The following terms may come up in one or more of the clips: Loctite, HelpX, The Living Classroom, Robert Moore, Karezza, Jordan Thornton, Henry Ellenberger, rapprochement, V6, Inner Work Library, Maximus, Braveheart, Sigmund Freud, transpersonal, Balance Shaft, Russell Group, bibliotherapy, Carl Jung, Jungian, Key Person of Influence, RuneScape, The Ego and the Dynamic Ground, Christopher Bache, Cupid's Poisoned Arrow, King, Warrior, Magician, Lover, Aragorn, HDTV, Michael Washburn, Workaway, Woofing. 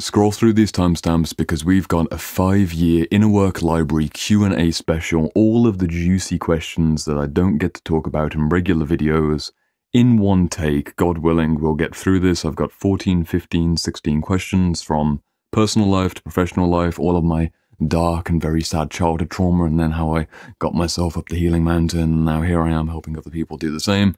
Scroll through these timestamps because we've got a 5-year Inner Work Library Q&A special, all of the juicy questions that I don't get to talk about in regular videos. In one take, God willing, we'll get through this. I've got 14, 15, 16 questions from personal life to professional life, all of my dark and very sad childhood trauma, and then how I got myself up the healing mountain, and now here I am helping other people do the same.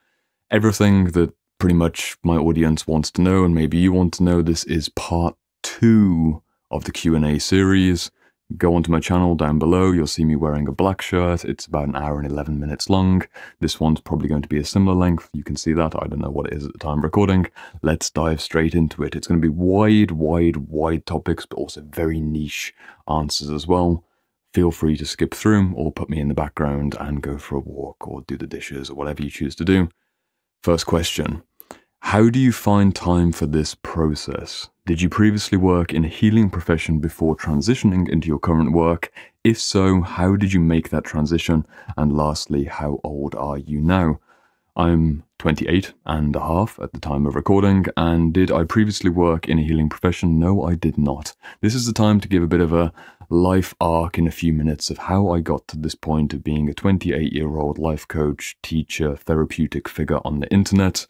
Everything that pretty much my audience wants to know, and maybe you want to know. This is part 2 of the Q&A series. Go onto my channel down below, you'll see me wearing a black shirt. It's about an hour and 11 minutes long. This one's probably going to be a similar length. You can see that. I don't know what it is at the time of recording. Let's dive straight into it. It's going to be wide topics, but also very niche answers as well. Feel free to skip through or put me in the background and go for a walk or do the dishes or whatever you choose to do. First question. How do you find time for this process? Did you previously work in a healing profession before transitioning into your current work? If so, how did you make that transition? And lastly, how old are you now? I'm 28 and a half at the time of recording, and did I previously work in a healing profession? No, I did not. This is the time to give a bit of a life arc in a few minutes of how I got to this point of being a 28-year-old life coach, teacher, therapeutic figure on the internet.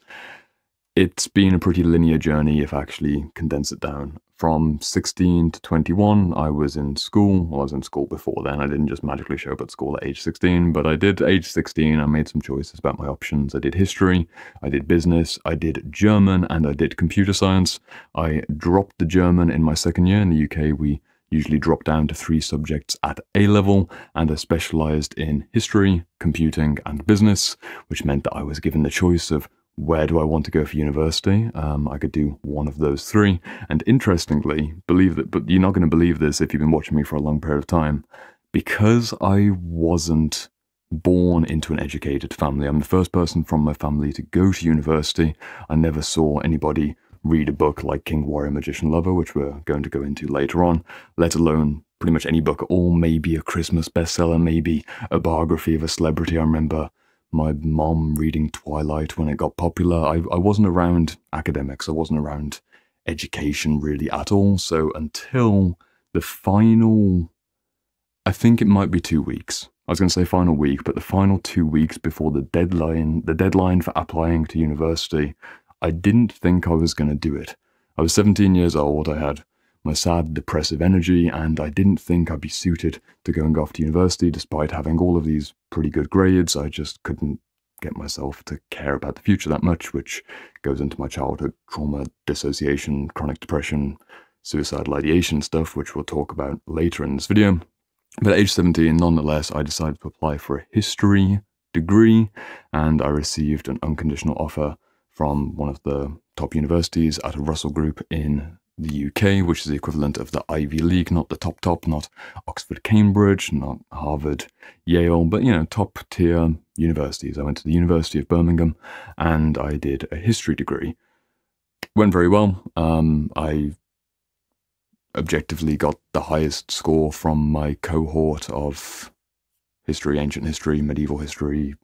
It's been a pretty linear journey if I actually condense it down. From 16 to 21, I was in school. Well, I was in school before then. I didn't just magically show up at school at age 16, but I did. Age 16, I made some choices about my options. I did history, I did business, I did German, and I did computer science. I dropped the German in my second year. In the UK, we usually drop down to 3 subjects at A level, and I specialized in history, computing, and business, which meant that I was given the choice of where do I want to go for university? I could do one of those 3. And interestingly, believe that, but you're not going to believe this if you've been watching me for a long period of time, because I wasn't born into an educated family. I'm the first person from my family to go to university. I never saw anybody read a book like King, Warrior, Magician, Lover, which we're going to go into later on, let alone pretty much any book at all, maybe a Christmas bestseller, maybe a biography of a celebrity. I remember my mom reading Twilight when it got popular. I wasn't around academics, I wasn't around education really at all. So until the final, I think it might be 2 weeks. I was going to say final week, but the final 2 weeks before the deadline for applying to university, I didn't think I was going to do it. I was 17 years old, I had my sad, depressive energy, and I didn't think I'd be suited to going off to university despite having all of these pretty good grades. I just couldn't get myself to care about the future that much, which goes into my childhood trauma, dissociation, chronic depression, suicidal ideation stuff, which we'll talk about later in this video. But at age 17, nonetheless, I decided to apply for a history degree, and I received an unconditional offer from one of the top universities at a Russell Group in the UK, which is the equivalent of the Ivy League, not the top, not Oxford, Cambridge, not Harvard, Yale, but, you know, top tier universities. I went to the University of Birmingham and I did a history degree. Went very well. I objectively got the highest score from my cohort of history, ancient history, medieval history,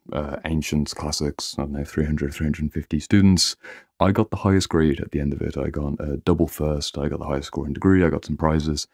ancients, classics, I don't know, 300, 350 students. I got the highest grade at the end of it. I got a double first, I got the highest scoring degree, I got some prizes,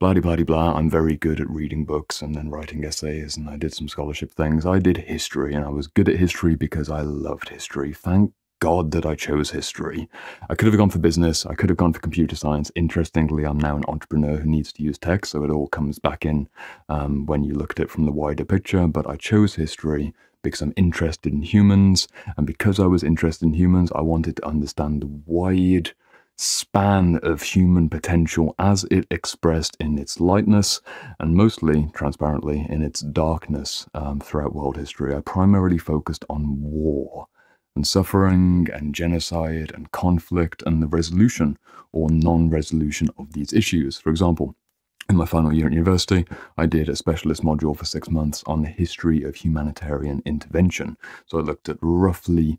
blah-de-blah-de-blah. I'm very good at reading books and then writing essays, and I did some scholarship things. I did history, and I was good at history because I loved history. Thank God that I chose history. I could have gone for business, I could have gone for computer science. Interestingly, I'm now an entrepreneur who needs to use tech, so it all comes back in when you look at it from the wider picture, but I chose history because I'm interested in humans, and because I was interested in humans, I wanted to understand the wide span of human potential as it expressed in its lightness and mostly, transparently, in its darkness throughout world history. I primarily focused on war and suffering and genocide and conflict and the resolution or non-resolution of these issues. For example, in my final year at university, I did a specialist module for 6 months on the history of humanitarian intervention. So I looked at roughly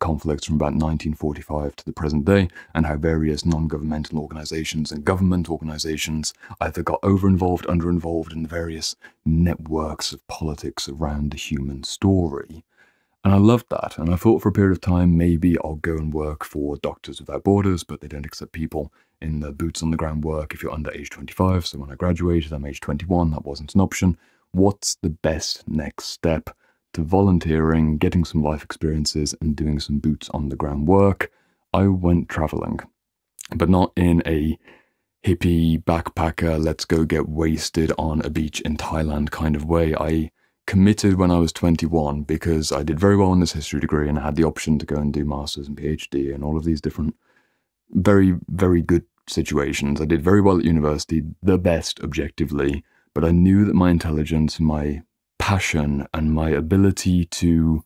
conflicts from about 1945 to the present day, and how various non-governmental organizations and government organizations either got over-involved, under-involved in various networks of politics around the human story. And I loved that. And I thought for a period of time, maybe I'll go and work for Doctors Without Borders, but they don't accept people in the boots on the ground work if you're under age 25. So when I graduated, I'm age 21. That wasn't an option. What's the best next step to volunteering, getting some life experiences and doing some boots on the ground work? I went traveling, but not in a hippie backpacker, let's go get wasted on a beach in Thailand kind of way. I committed when I was 21 because I did very well in this history degree and I had the option to go and do masters and PhD and all of these different very, very good situations. I did very well at university, the best objectively, but I knew that my intelligence, my passion and my ability to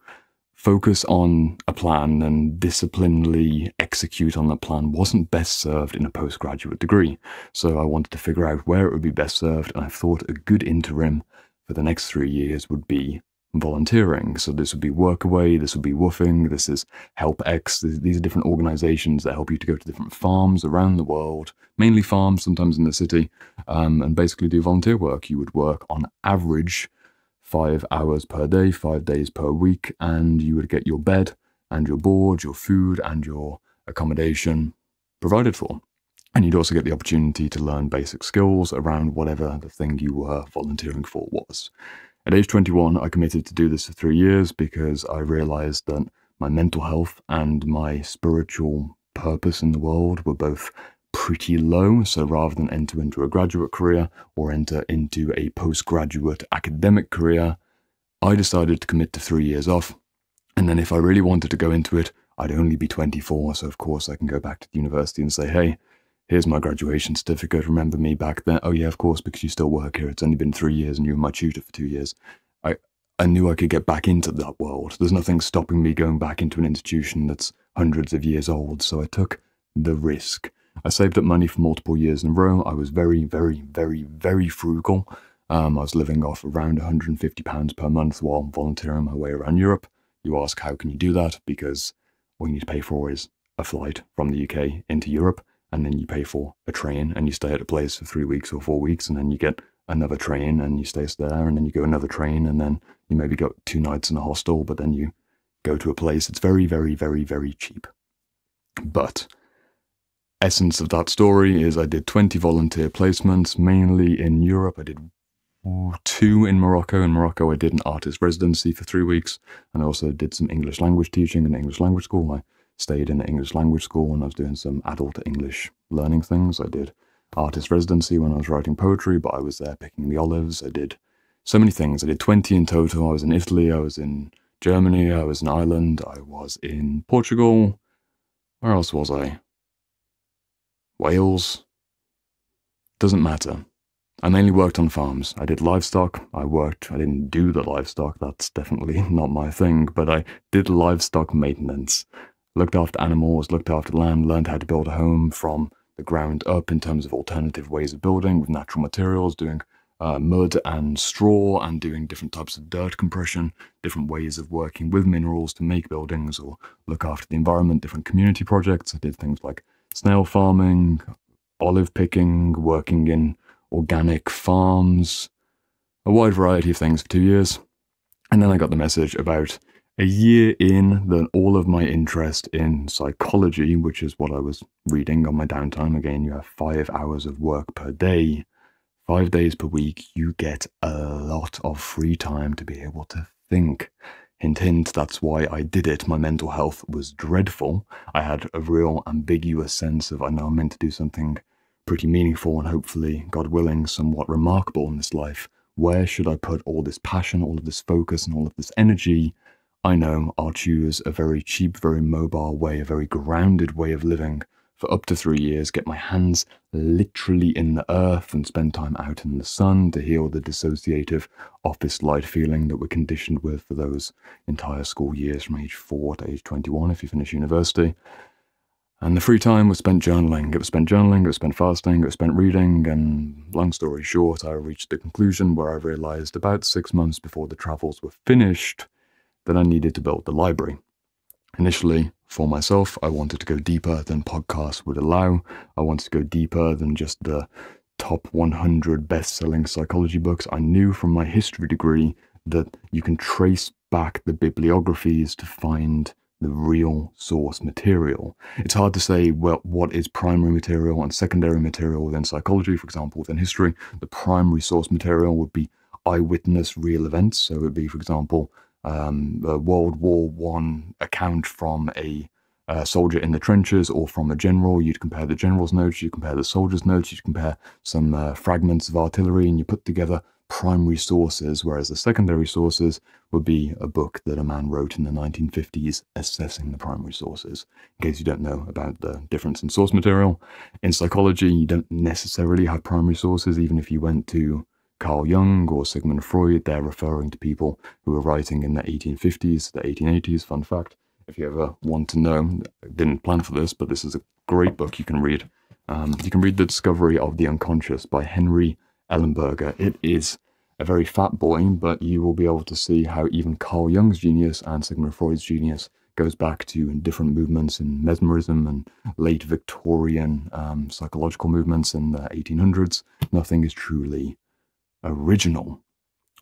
focus on a plan and disciplinedly execute on the plan wasn't best served in a postgraduate degree. So I wanted to figure out where it would be best served, and I thought a good interim for the next 3 years would be volunteering. So this would be Workaway, this would be Woofing, this is HelpX. These are different organizations that help you to go to different farms around the world, mainly farms, sometimes in the city, and basically do volunteer work. You would work on average 5 hours per day, 5 days per week, and you would get your bed and your board, your food and your accommodation provided for. And you'd also get the opportunity to learn basic skills around whatever the thing you were volunteering for was. At age 21, I committed to do this for 3 years because I realized that my mental health and my spiritual purpose in the world were both pretty low. So rather than enter into a graduate career or enter into a postgraduate academic career, I decided to commit to 3 years off. And then if I really wanted to go into it, I'd only be 24. So of course I can go back to the university and say, hey, here's my graduation certificate. Remember me back then? Oh yeah, of course, because you still work here. It's only been 3 years and you were my tutor for 2 years. I knew I could get back into that world. There's nothing stopping me going back into an institution that's hundreds of years old. So I took the risk. I saved up money for multiple years in a row. I was very, very, very, very frugal. I was living off around £150 per month while volunteering my way around Europe. You ask, how can you do that? Because all you need to pay for is a flight from the UK into Europe, and then you pay for a train, and you stay at a place for 3 weeks or 4 weeks, and then you get another train, and you stay there, and then you go another train, and then you maybe go 2 nights in a hostel, but then you go to a place. It's very, very, very, very cheap. But essence of that story is I did 20 volunteer placements, mainly in Europe. I did 2 in Morocco. In Morocco, I did an artist residency for 3 weeks, and I also did some English language teaching in an English language school. I stayed in an English language school when I was doing some adult English learning things. I did artist residency when I was writing poetry, but I was there picking the olives. I did so many things. I did 20 in total. I was in Italy. I was in Germany. I was in Ireland. I was in Portugal. Where else was I? Wales, doesn't matter. I mainly worked on farms. I did livestock. I didn't do the livestock. That's definitely not my thing, but I did livestock maintenance. Looked after animals, looked after land, learned how to build a home from the ground up in terms of alternative ways of building with natural materials, doing mud and straw and doing different types of dirt compression, different ways of working with minerals to make buildings or look after the environment, different community projects. I did things like snail farming, olive picking, working in organic farms, a wide variety of things for 2 years. And then I got the message about a year in that all of my interest in psychology, which is what I was reading on my downtime. Again, you have 5 hours of work per day, 5 days per week. You get a lot of free time to be able to think. Hint, hint, that's why I did it. My mental health was dreadful. I had a real ambiguous sense of, I know I'm meant to do something pretty meaningful and hopefully, God willing, somewhat remarkable in this life. Where should I put all this passion, all of this focus, and all of this energy? I know I'll choose a very cheap, very mobile way, a very grounded way of living for up to 3 years, get my hands literally in the earth and spend time out in the sun to heal the dissociative office light feeling that we're conditioned with for those entire school years from age 4 to age 21 if you finish university. And the free time was spent journaling. It was spent journaling, it was spent fasting, it was spent reading, and long story short, I reached the conclusion where I realized about 6 months before the travels were finished that I needed to build the library. Initially, for myself, I wanted to go deeper than podcasts would allow. I wanted to go deeper than just the top 100 best-selling psychology books. I knew from my history degree that you can trace back the bibliographies to find the real source material. It's hard to say, well, what is primary material and secondary material within psychology, for example, within history. The primary source material would be eyewitness real events. So it would be, for example, a World War I account from a soldier in the trenches or from a general. You'd compare the general's notes, you compare the soldier's notes, you'd compare some fragments of artillery, and you put together primary sources, whereas the secondary sources would be a book that a man wrote in the 1950s assessing the primary sources, in case you don't know about the difference in source material. In psychology, you don't necessarily have primary sources. Even if you went to Carl Jung or Sigmund Freud, they're referring to people who were writing in the 1850s, the 1880s, fun fact. If you ever want to know, I didn't plan for this, but this is a great book you can read. You can read The Discovery of the Unconscious by Henry Ellenberger. It is a very fat boy, but you will be able to see how even Carl Jung's genius and Sigmund Freud's genius goes back to different movements in mesmerism and late Victorian psychological movements in the 1800s. Nothing is truly original.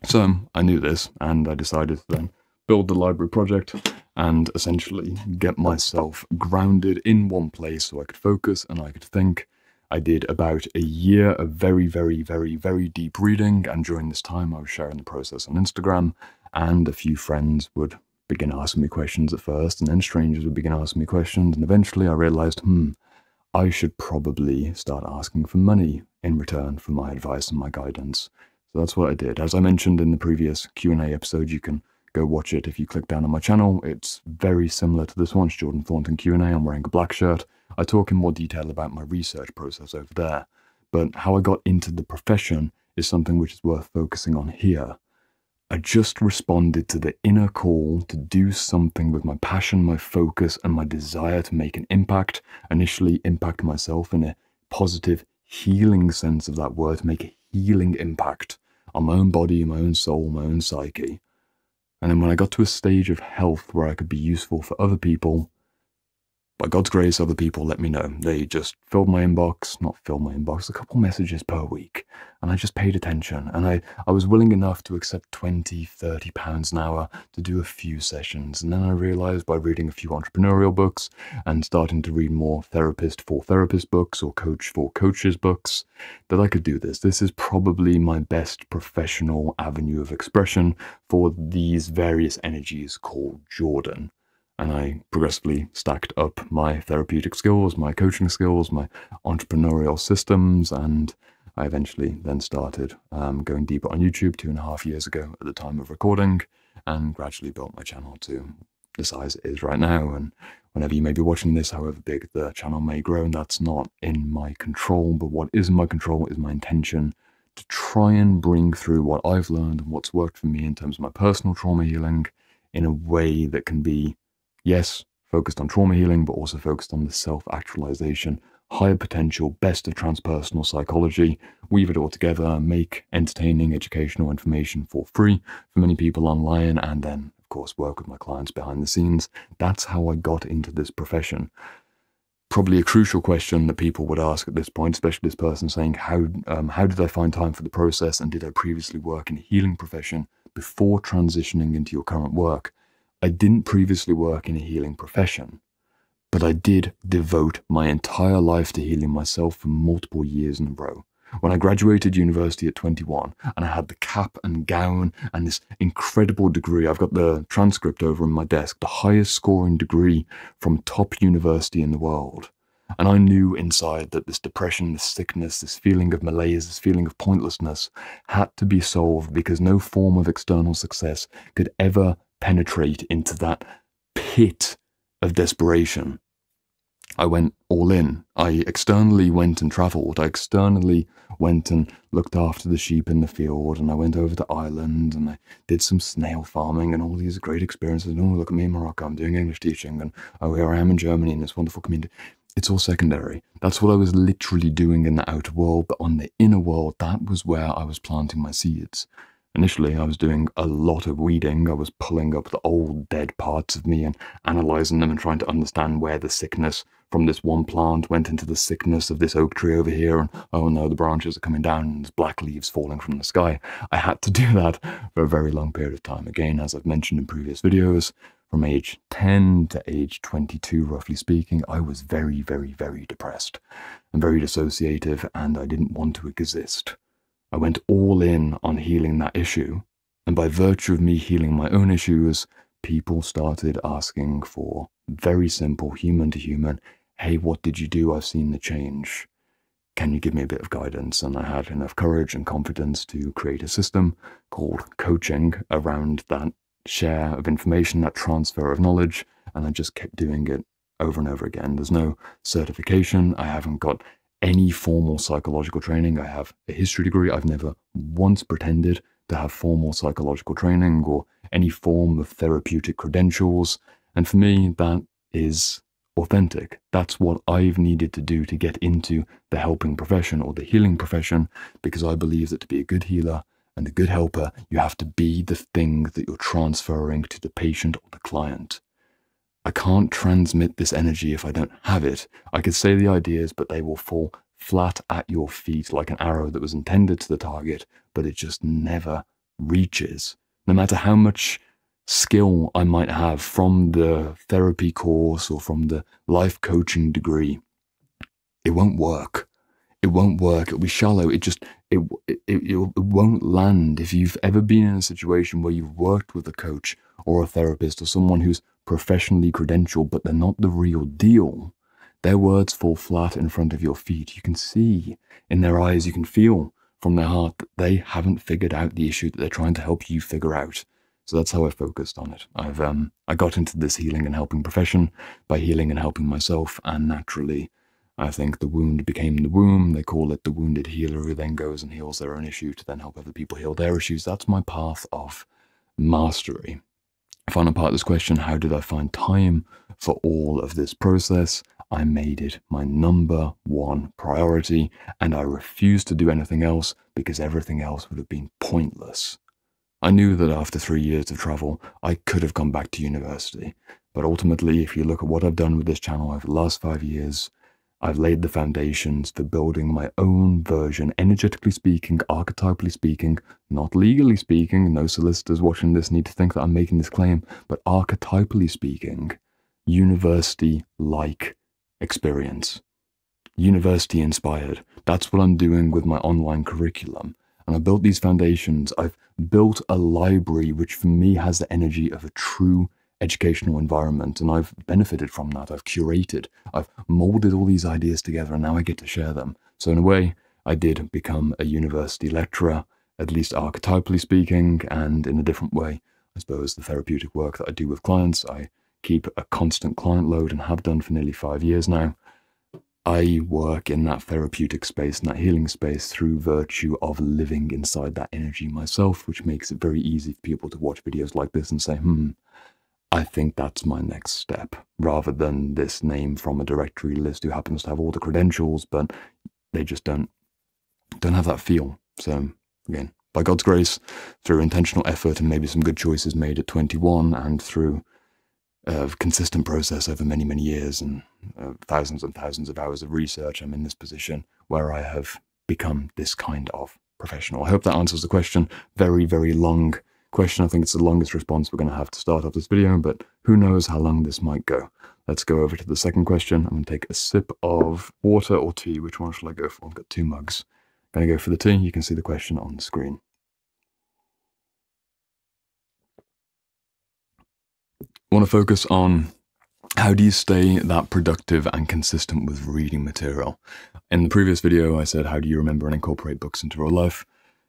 So I knew this, and I decided to then build the library project and essentially get myself grounded in one place so I could focus and I could think. I did about a year of very, very, very, very deep reading, and during this time I was sharing the process on Instagram, and a few friends would begin asking me questions at first, and then strangers would begin asking me questions, and eventually I realized, I should probably start asking for money in return for my advice and my guidance. So that's what I did. As I mentioned in the previous Q&A episode, you can go watch it if you click down on my channel. It's very similar to this one. It's Jordan Thornton Q&A. I'm wearing a black shirt. I talk in more detail about my research process over there, but how I got into the profession is something which is worth focusing on here. I just responded to the inner call to do something with my passion, my focus, and my desire to make an impact. Initially, impact myself in a positive, healing sense of that word, to make a healing impact on my own body, my own soul, my own psyche. And then when I got to a stage of health where I could be useful for other people, by God's grace, other people let me know. They just filled my inbox, not filled my inbox, a couple messages per week. And I just paid attention. And I was willing enough to accept £20–30 an hour to do a few sessions. And then I realized by reading a few entrepreneurial books and starting to read more therapist for therapist books or coach for coaches books, that I could do this. This is probably my best professional avenue of expression for these various energies called Jordan. And I progressively stacked up my therapeutic skills, my coaching skills, my entrepreneurial systems, and I eventually then started going deeper on YouTube 2.5 years ago at the time of recording, and gradually built my channel to the size it is right now. And whenever you may be watching this, however big the channel may grow, and that's not in my control, but what is in my control is my intention to try and bring through what I've learned and what's worked for me in terms of my personal trauma healing in a way that can be, yes, focused on trauma healing, but also focused on the self-actualization, higher potential, best of transpersonal psychology. Weave it all together, make entertaining, educational information for free for many people online, and then, of course, work with my clients behind the scenes. That's how I got into this profession. Probably a crucial question that people would ask at this point, especially this person saying, how did I find time for the process, and did I previously work in a healing profession before transitioning into your current work? I didn't previously work in a healing profession, but I did devote my entire life to healing myself for multiple years in a row. When I graduated university at 21, and I had the cap and gown and this incredible degree, I've got the transcript over on my desk, the highest scoring degree from top university in the world. And I knew inside that this depression, this sickness, this feeling of malaise, this feeling of pointlessness had to be solved, because no form of external success could ever penetrate into that pit of desperation. I went all in. I externally went and travelled. I externally went and looked after the sheep in the field, and I went over to Ireland, and I did some snail farming and all these great experiences. And oh, look at me in Morocco, I'm doing English teaching, and oh, here I am in Germany in this wonderful community. It's all secondary. That's what I was literally doing in the outer world, but on the inner world, that was where I was planting my seeds. Initially, I was doing a lot of weeding. I was pulling up the old dead parts of me and analysing them and trying to understand where the sickness from this one plant went into the sickness of this oak tree over here, and oh no, the branches are coming down and there's black leaves falling from the sky. I had to do that for a very long period of time. Again, as I've mentioned in previous videos, from age 10 to age 22, roughly speaking, I was very, very, very depressed and very dissociative, and I didn't want to exist. I went all in on healing that issue, and by virtue of me healing my own issues, people started asking for very simple, human to human, hey, what did you do? I've seen the change. Can you give me a bit of guidance? And I had enough courage and confidence to create a system called coaching around that share of information, that transfer of knowledge, and I just kept doing it over and over again. There's no certification. I haven't got any formal psychological training. I have a history degree. I've never once pretended to have formal psychological training or any form of therapeutic credentials. And for me, that is authentic. That's what I've needed to do to get into the helping profession or the healing profession, because I believe that to be a good healer and a good helper, you have to be the thing that you're transferring to the patient or the client. I can't transmit this energy if I don't have it. I could say the ideas, but they will fall flat at your feet like an arrow that was intended to the target, but it just never reaches. No matter how much skill I might have from the therapy course or from the life coaching degree, it won't work. It won't work. It'll be shallow. It won't land. If you've ever been in a situation where you've worked with a coach or a therapist or someone who's professionally credentialed, but they're not the real deal, their words fall flat in front of your feet. You can see in their eyes, you can feel from their heart that they haven't figured out the issue that they're trying to help you figure out. So that's how I focused on it. I got into this healing and helping profession by healing and helping myself, and naturally, I think the wound became the womb. They call it the wounded healer, who then goes and heals their own issue to then help other people heal their issues. That's my path of mastery. Final part of this question, how did I find time for all of this process? I made it my number one priority, and I refused to do anything else because everything else would have been pointless. I knew that after 3 years of travel, I could have gone back to university. But ultimately, if you look at what I've done with this channel over the last 5 years, I've laid the foundations for building my own version, energetically speaking, archetypally speaking, not legally speaking. No solicitors watching this need to think that I'm making this claim, but archetypally speaking, university-like experience, university-inspired. That's what I'm doing with my online curriculum. And I built these foundations. I've built a library, which for me has the energy of a true educational environment, and I've benefited from that. I've curated, I've molded all these ideas together, and now I get to share them. So in a way, I did become a university lecturer, at least archetypally speaking, and in a different way. I suppose the therapeutic work that I do with clients, I keep a constant client load and have done for nearly 5 years now. I work in that therapeutic space and that healing space through virtue of living inside that energy myself, which makes it very easy for people to watch videos like this and say, I think that's my next step, rather than this name from a directory list who happens to have all the credentials, but they just don't have that feel. So again, by God's grace, through intentional effort and maybe some good choices made at 21, and through consistent process over many, many years and thousands of hours of research, I'm in this position where I have become this kind of professional. I hope that answers the question. Very, very long question. I think it's the longest response we're going to have to start off this video, but who knows how long this might go. Let's go over to the second question. I'm going to take a sip of water or tea. Which one shall I go for? I've got two mugs. I'm going to go for the tea. You can see the question on the screen. I want to focus on how do you stay that productive and consistent with reading material. In the previous video, I said, how do you remember and incorporate books into real life?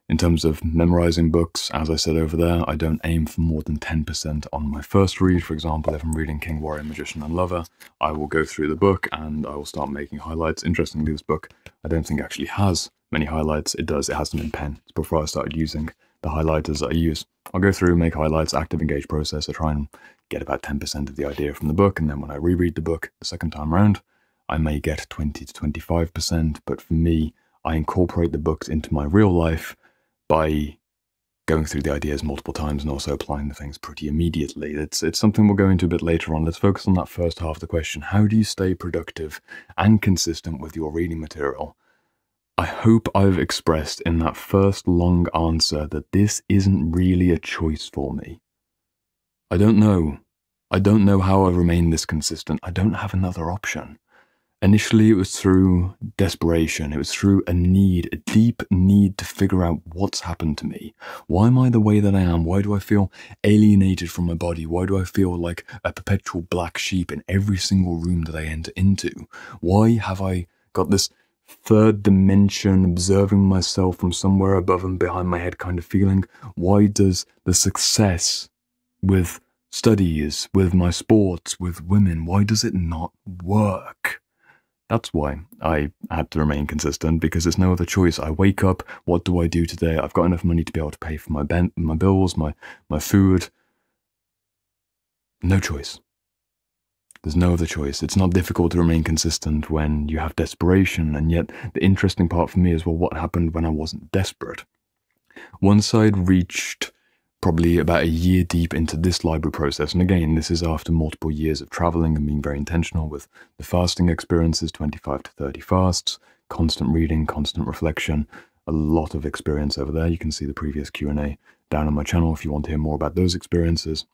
In terms of memorizing books, as I said over there, I don't aim for more than 10% on my first read. For example, if I'm reading King, Warrior, Magician, and Lover, I will go through the book and I will start making highlights. Interestingly, this book, I don't think actually has many highlights. It does, it has them in pen. It's before I started using the highlighters that I use. I'll go through, make highlights, active engage process. I try and get about 10% of the idea from the book. And then when I reread the book the second time around, I may get 20 to 25%. But for me, I incorporate the books into my real life by going through the ideas multiple times and also applying the things pretty immediately. It's something we'll go into a bit later on. Let's focus on that first half of the question. How do you stay productive and consistent with your reading material? I hope I've expressed in that first long answer that this isn't really a choice for me. I don't know. I don't know how I remain this consistent. I don't have another option. Initially, it was through desperation. It was through a need, a deep need to figure out what's happened to me. Why am I the way that I am? Why do I feel alienated from my body? Why do I feel like a perpetual black sheep in every single room that I enter into? Why have I got this third dimension, observing myself from somewhere above and behind my head kind of feeling? Why does the success with studies, with my sports, with women, why does it not work? That's why I had to remain consistent, because there's no other choice. I wake up, what do I do today? I've got enough money to be able to pay for my bills, my food. No choice. There's no other choice. It's not difficult to remain consistent when you have desperation, and yet the interesting part for me is, well, what happened when I wasn't desperate? Once I'd reached probably about a year deep into this library process, and again, this is after multiple years of traveling and being very intentional with the fasting experiences, 25 to 30 fasts, constant reading, constant reflection, a lot of experience over there. You can see the previous Q&A down on my channel if you want to hear more about those experiences.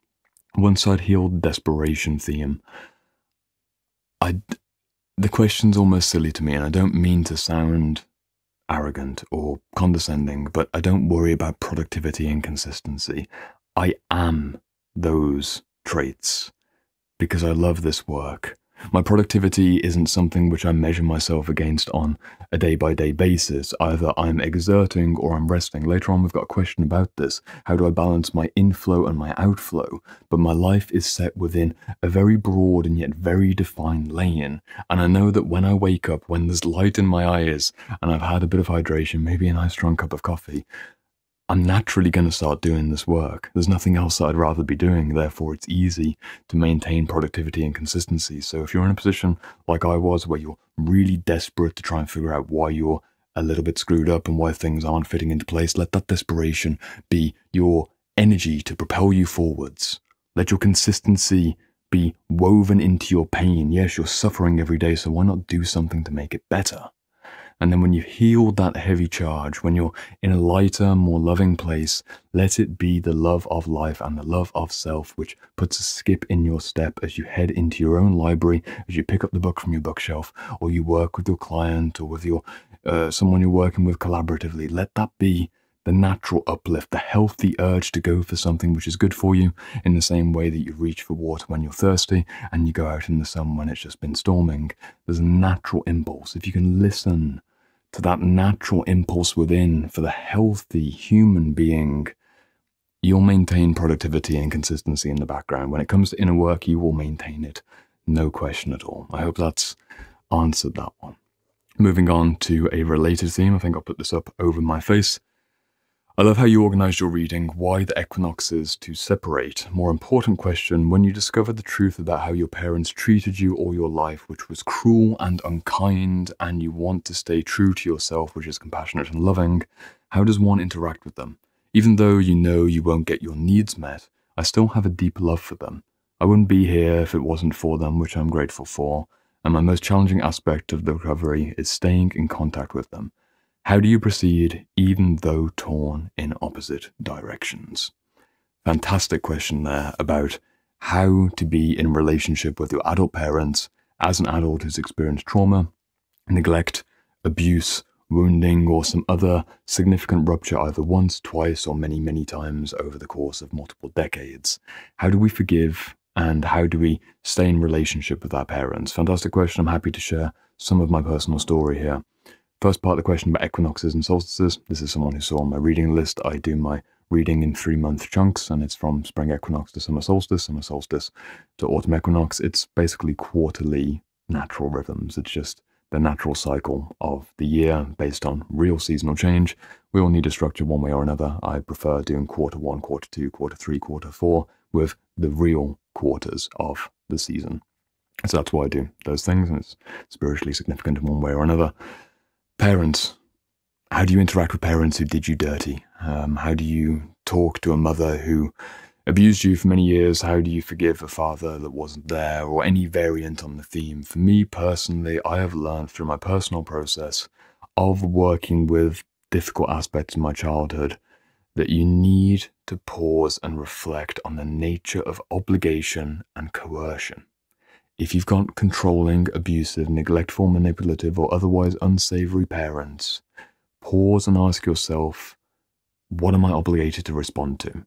Once I'd healed the desperation theme, the question's almost silly to me, and I don't mean to sound arrogant or condescending, but I don't worry about productivity and consistency. I am those traits because I love this work. My productivity isn't something which I measure myself against on a day-by-day basis. Either I'm exerting or I'm resting. Later on, we've got a question about this. How do I balance my inflow and my outflow? But my life is set within a very broad and yet very defined lane. And I know that when I wake up, when there's light in my eyes, and I've had a bit of hydration, maybe a nice strong cup of coffee, I'm naturally going to start doing this work. There's nothing else that I'd rather be doing, therefore it's easy to maintain productivity and consistency. So if you're in a position like I was, where you're really desperate to try and figure out why you're a little bit screwed up and why things aren't fitting into place, let that desperation be your energy to propel you forwards. Let your consistency be woven into your pain. Yes, you're suffering every day, so why not do something to make it better? And then when you've healed that heavy charge, when you're in a lighter, more loving place, let it be the love of life and the love of self, which puts a skip in your step as you head into your own library, as you pick up the book from your bookshelf, or you work with your client or with your someone you're working with collaboratively. Let that be the natural uplift, the healthy urge to go for something which is good for you, in the same way that you reach for water when you're thirsty and you go out in the sun when it's just been storming. There's a natural impulse. If you can listen to that natural impulse within for the healthy human being, you'll maintain productivity and consistency in the background. When it comes to inner work, you will maintain it, no question at all. I hope that's answered that one. Moving on to a related theme, I think I'll put this up over my face. I love how you organized your reading, why the equinoxes to separate. More important question, when you discovered the truth about how your parents treated you all your life, which was cruel and unkind, and you want to stay true to yourself, which is compassionate and loving, how does one interact with them? Even though you know you won't get your needs met, I still have a deep love for them. I wouldn't be here if it wasn't for them, which I'm grateful for, and my most challenging aspect of the recovery is staying in contact with them. How do you proceed, even though torn in opposite directions? Fantastic question there about how to be in relationship with your adult parents as an adult who's experienced trauma, neglect, abuse, wounding, or some other significant rupture, either once, twice, or many, many times over the course of multiple decades. How do we forgive, and how do we stay in relationship with our parents? Fantastic question. I'm happy to share some of my personal story here. First part of the question about equinoxes and solstices. This is someone who saw on my reading list. I do my reading in 3-month chunks, and it's from spring equinox to summer solstice to autumn equinox. It's basically quarterly natural rhythms. It's just the natural cycle of the year based on real seasonal change. We all need a structure one way or another. I prefer doing quarter 1, quarter 2, quarter 3, quarter 4 with the real quarters of the season. So that's why I do those things, and it's spiritually significant in one way or another. Parents. How do you interact with parents who did you dirty? How do you talk to a mother who abused you for many years? How do you forgive a father that wasn't there, or any variant on the theme? For me personally, I have learned through my personal process of working with difficult aspects of my childhood that you need to pause and reflect on the nature of obligation and coercion. If you've got controlling, abusive, neglectful, manipulative, or otherwise unsavory parents, pause and ask yourself, what am I obligated to respond to?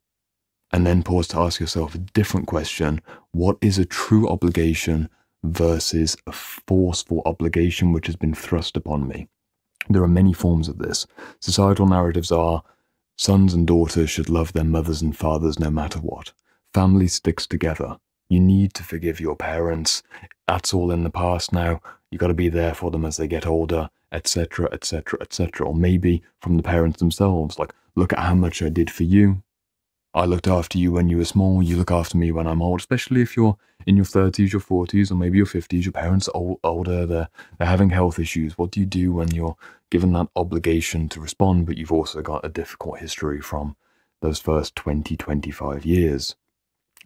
And then pause to ask yourself a different question. What is a true obligation versus a forceful obligation which has been thrust upon me? There are many forms of this. Societal narratives are sons and daughters should love their mothers and fathers no matter what. Family sticks together. You need to forgive your parents. That's all in the past now. You've got to be there for them as they get older, etc., etc., etc. Or maybe from the parents themselves, like, look at how much I did for you. I looked after you when you were small, you look after me when I'm old, especially if you're in your 30s, your 40s, or maybe your 50s, your parents are older, they're having health issues. What do you do when you're given that obligation to respond, but you've also got a difficult history from those first 20, 25 years?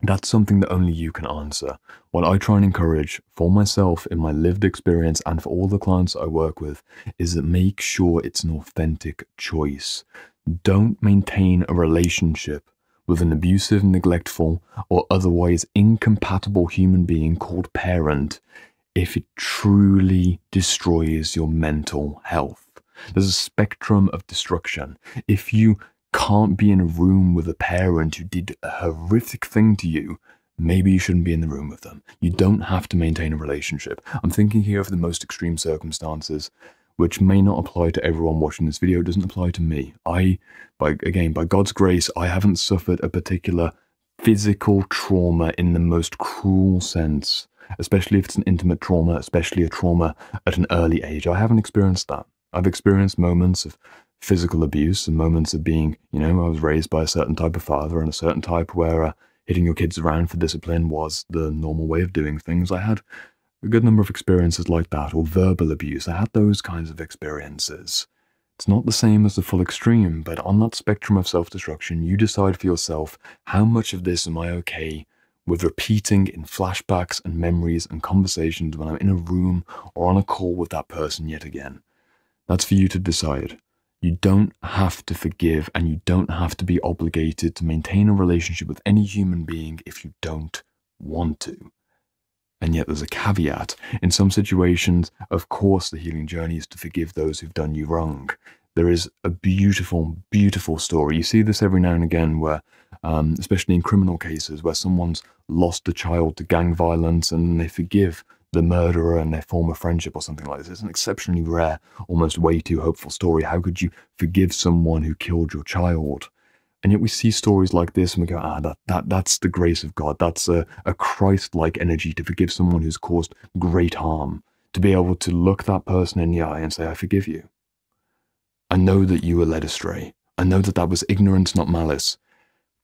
That's something that only you can answer. What I try and encourage for myself in my lived experience and for all the clients I work with is that make sure it's an authentic choice. Don't maintain a relationship with an abusive, neglectful, or otherwise incompatible human being called parent if it truly destroys your mental health. There's a spectrum of destruction. If you can't be in a room with a parent who did a horrific thing to you, maybe you shouldn't be in the room with them. You don't have to maintain a relationship. I'm thinking here of the most extreme circumstances, which may not apply to everyone watching this video. It doesn't apply to me. Again, by God's grace, I haven't suffered a particular physical trauma in the most cruel sense, especially if it's an intimate trauma, especially a trauma at an early age. I haven't experienced that. I've experienced moments of physical abuse and moments of being, you know, I was raised by a certain type of father and a certain type where hitting your kids around for discipline was the normal way of doing things. I had a good number of experiences like that, or verbal abuse. I had those kinds of experiences. It's not the same as the full extreme, but on that spectrum of self-destruction, you decide for yourself, how much of this am I okay with repeating in flashbacks and memories and conversations when I'm in a room or on a call with that person yet again? That's for you to decide. You don't have to forgive, and you don't have to be obligated to maintain a relationship with any human being if you don't want to. And yet there's a caveat. In some situations, of course, the healing journey is to forgive those who've done you wrong. There is a beautiful, beautiful story. You see this every now and again where, especially in criminal cases, where someone's lost a child to gang violence and they forgive the murderer and their former friendship or something like this. It's an exceptionally rare, almost way too hopeful story. How could you forgive someone who killed your child? And yet we see stories like this and we go, ah, that's the grace of God. That's a Christ-like energy to forgive someone who's caused great harm. To be able to look that person in the eye and say, I forgive you. I know that you were led astray. I know that that was ignorance, not malice.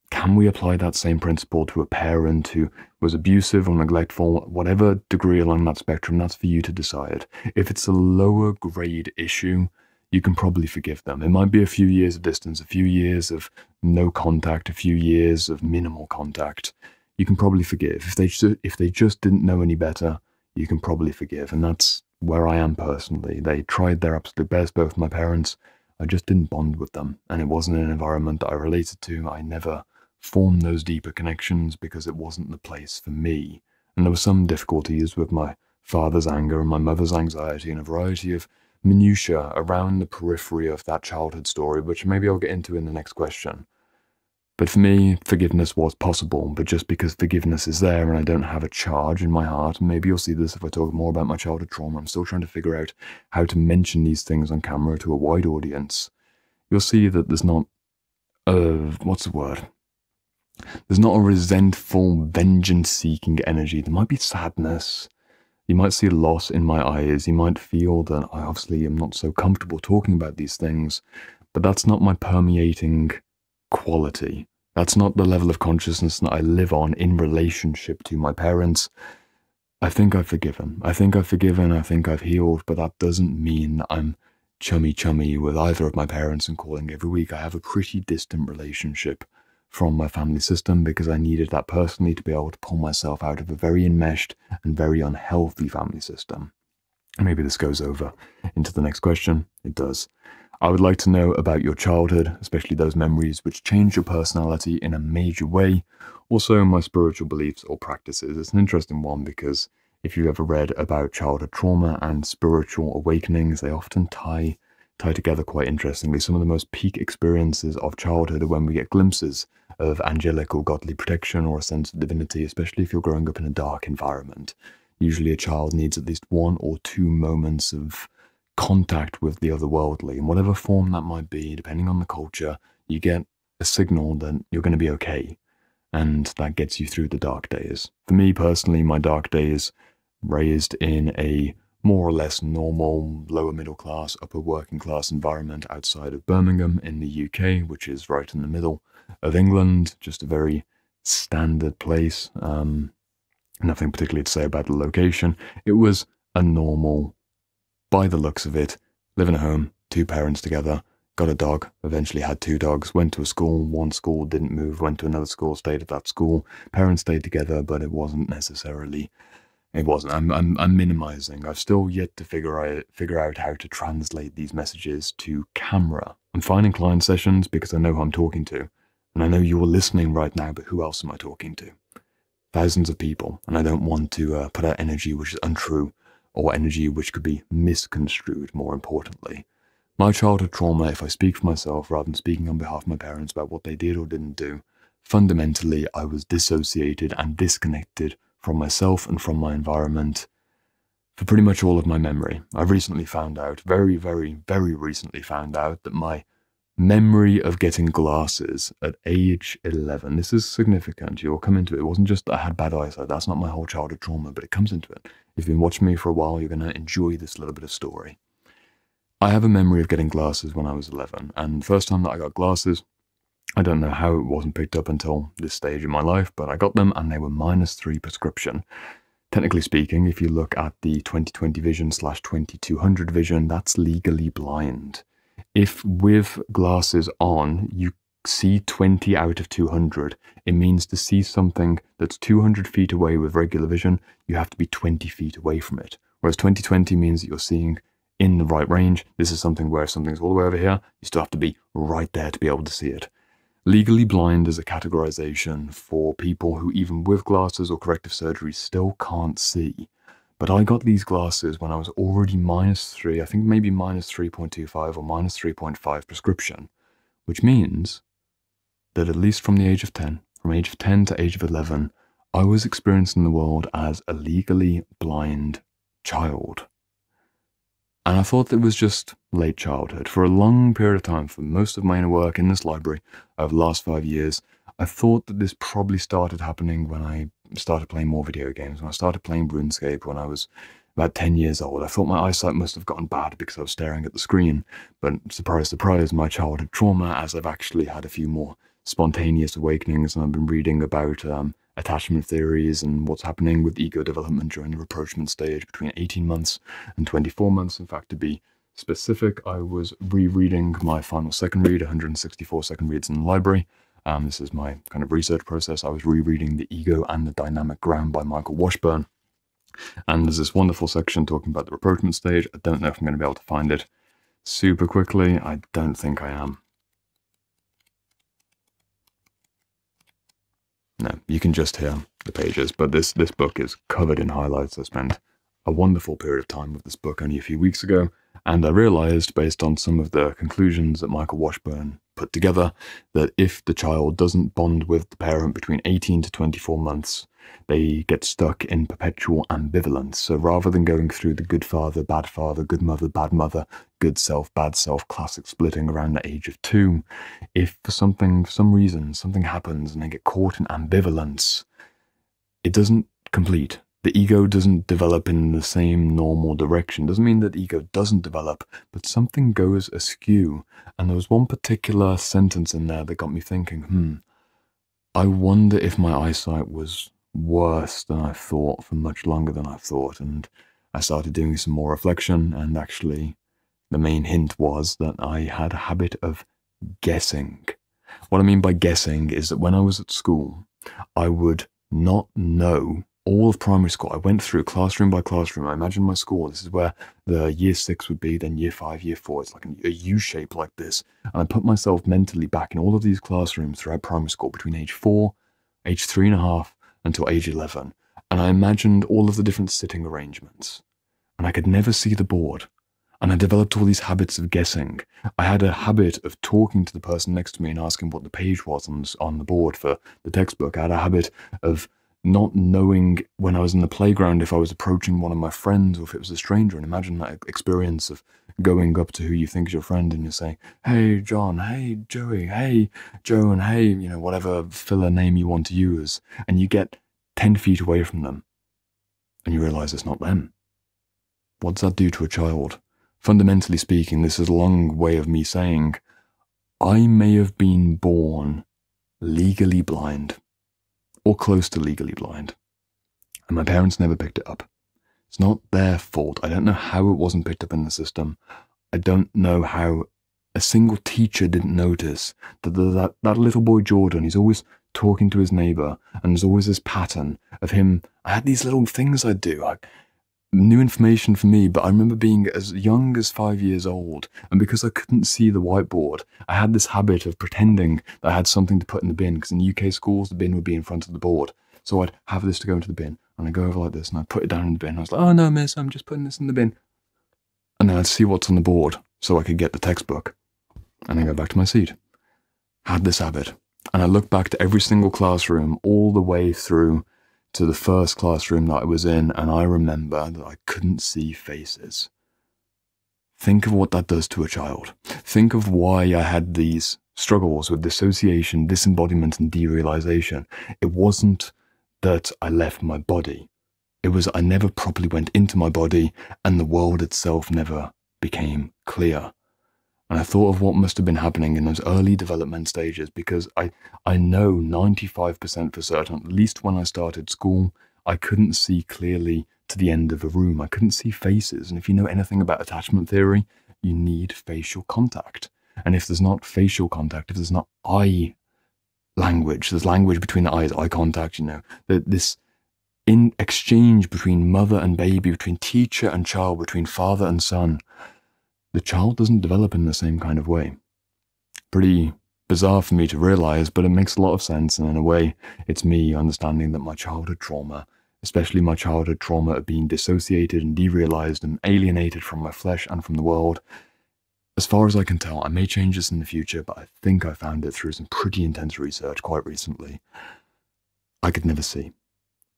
Can we apply that same principle to a parent who was abusive or neglectful, whatever degree along that spectrum? That's for you to decide. If it's a lower grade issue, you can probably forgive them. It might be a few years of distance, a few years of no contact, a few years of minimal contact. You can probably forgive. If they just didn't know any better, you can probably forgive. And that's where I am personally. They tried their absolute best, both my parents. I just didn't bond with them. And it wasn't an environment that I related to. I never formed those deeper connections because it wasn't the place for me. And there were some difficulties with my father's anger and my mother's anxiety and a variety of minutiae around the periphery of that childhood story, which maybe I'll get into in the next question. But for me, forgiveness was possible, but just because forgiveness is there and I don't have a charge in my heart, and maybe you'll see this if I talk more about my childhood trauma, I'm still trying to figure out how to mention these things on camera to a wide audience. You'll see that there's not there's not a resentful, vengeance-seeking energy. There might be sadness. You might see loss in my eyes. You might feel that I obviously am not so comfortable talking about these things, but that's not my permeating quality. That's not the level of consciousness that I live on in relationship to my parents. I think I've forgiven. I think I've healed, but that doesn't mean that I'm chummy with either of my parents and calling every week. I have a pretty distant relationship from my family system because I needed that personally to be able to pull myself out of a very enmeshed and very unhealthy family system. Maybe this goes over into the next question. It does. I would like to know about your childhood, especially those memories which changed your personality in a major way. Also, my spiritual beliefs or practices. It's an interesting one because if you've ever read about childhood trauma and spiritual awakenings, they often tie together quite interestingly. Some of the most peak experiences of childhood are when we get glimpses of angelic or godly protection or a sense of divinity, especially if you're growing up in a dark environment. Usually a child needs at least one or two moments of contact with the otherworldly, in whatever form that might be, depending on the culture. You get a signal that you're going to be okay, and that gets you through the dark days. For me personally, my dark days raised in a more or less normal lower middle class, upper working class environment outside of Birmingham in the UK, which is right in the middle of England, just a very standard place. Nothing particularly to say about the location. It was a normal, by the looks of it, live in a home, two parents together, got a dog, eventually had two dogs, went to a school, one school, didn't move, went to another school, stayed at that school, parents stayed together, but it wasn't necessarily... It wasn't. I'm minimizing. I've still yet to figure out how to translate these messages to camera. I'm fine in client sessions because I know who I'm talking to, and I know you're listening right now, but who else am I talking to? Thousands of people, and I don't want to put out energy which is untrue, or energy which could be misconstrued, more importantly. My childhood trauma, if I speak for myself rather than speaking on behalf of my parents about what they did or didn't do, fundamentally I was dissociated and disconnected from myself and from my environment for pretty much all of my memory. I've recently found out, very, very, very recently found out, that my memory of getting glasses at age 11, this is significant, you'll come into it. It wasn't just that I had bad eyesight, that's not my whole childhood trauma, but it comes into it. If you've been watching me for a while, you're going to enjoy this little bit of story. I have a memory of getting glasses when I was 11, and the first time that I got glasses, I don't know how it wasn't picked up until this stage in my life, but I got them and they were -3 prescription. Technically speaking, if you look at the 20/20 vision / 2200 vision, that's legally blind. If with glasses on, you see 20 out of 200, it means to see something that's 200 feet away with regular vision, you have to be 20 feet away from it. Whereas 20/20 means that you're seeing in the right range. This is something where if something's all the way over here, you still have to be right there to be able to see it. Legally blind is a categorization for people who, even with glasses or corrective surgery, still can't see. But I got these glasses when I was already -3, I think maybe -3.25 or -3.5 prescription, which means that at least from the age of 10, from age of 10 to age of 11, I was experiencing the world as a legally blind child. And I thought it was just late childhood. For a long period of time, for most of my inner work in this library over the last 5 years, I thought that this probably started happening when I started playing more video games, when I started playing RuneScape when I was about 10 years old. I thought my eyesight must have gotten bad because I was staring at the screen. But surprise, surprise, my childhood trauma, as I've actually had a few more spontaneous awakenings and I've been reading about attachment theories and what's happening with ego development during the rapprochement stage between 18 months and 24 months. In fact, to be specific, I was rereading my final second read, 164 second reads in the library. This is my kind of research process. I was rereading The Ego and the Dynamic Ground by Michael Washburn. And there's this wonderful section talking about the rapprochement stage. I don't know if I'm going to be able to find it super quickly. I don't think I am. No, you can just hear the pages, but this book is covered in highlights. I spent a wonderful period of time with this book only a few weeks ago, and I realized, based on some of the conclusions that Michael Washburn put together, that if the child doesn't bond with the parent between 18 to 24 months, they get stuck in perpetual ambivalence. So rather than going through the good father, bad father, good mother, bad mother, good self, bad self, classic splitting around the age of 2, if for some reason, something happens and they get caught in ambivalence, it doesn't complete. The ego doesn't develop in the same normal direction. Doesn't mean that ego doesn't develop, but something goes askew. And there was one particular sentence in there that got me thinking, I wonder if my eyesight was worse than I thought for much longer than I thought. And I started doing some more reflection, and actually The main hint was that I had a habit of guessing. What I mean by guessing is that when I was at school, I would not know all of primary school. I went through classroom by classroom. I imagined my school. This is where the year 6 would be, then year 5, year 4. It's like a U shape like this. And I put myself mentally back in all of these classrooms throughout primary school between age 4, age 3 and a half, until age 11. And I imagined all of the different sitting arrangements. And I could never see the board. And I developed all these habits of guessing. I had a habit of talking to the person next to me and asking what the page was on the board for the textbook. I had a habit of not knowing when I was in the playground if I was approaching one of my friends or if it was a stranger. And imagine that experience of going up to who you think is your friend and you're saying, hey, John, hey, Joey, hey, Joan, hey, you know, whatever filler name you want to use. And you get 10 feet away from them and you realize it's not them. What does that do to a child? Fundamentally speaking, this is a long way of me saying, I may have been born legally blind, or close to legally blind, and my parents never picked it up. It's not their fault. I don't know how it wasn't picked up in the system. I don't know how a single teacher didn't notice that little boy Jordan, he's always talking to his neighbour, and there's always this pattern of him. I had these little things I'd do. New information for me, but I remember being as young as 5 years old, and because I couldn't see the whiteboard, I had this habit of pretending that I had something to put in the bin, because in UK schools, the bin would be in front of the board. So I'd have this to go into the bin, and I'd go over like this, and I'd put it down in the bin, and I was like, oh no, miss, I'm just putting this in the bin. And then I'd see what's on the board, so I could get the textbook, and then go back to my seat. Had this habit, and I looked back to every single classroom, all the way through to the first classroom that I was in, and I remember that I couldn't see faces. Think of what that does to a child. Think of why I had these struggles with dissociation, disembodiment, and derealization. It wasn't that I left my body. It was I never properly went into my body, and the world itself never became clear. And I thought of what must have been happening in those early development stages, because I know 95% for certain, at least when I started school, I couldn't see clearly to the end of a room. I couldn't see faces. And if you know anything about attachment theory, you need facial contact. And if there's not facial contact, if there's not eye language, there's language between the eyes, eye contact, you know, that this in exchange between mother and baby, between teacher and child, between father and son, the child doesn't develop in the same kind of way. Pretty bizarre for me to realize, but it makes a lot of sense, and in a way, it's me understanding that my childhood trauma, especially my childhood trauma of being dissociated and derealized and alienated from my flesh and from the world, as far as I can tell, I may change this in the future, but I think I found it through some pretty intense research quite recently. I could never see.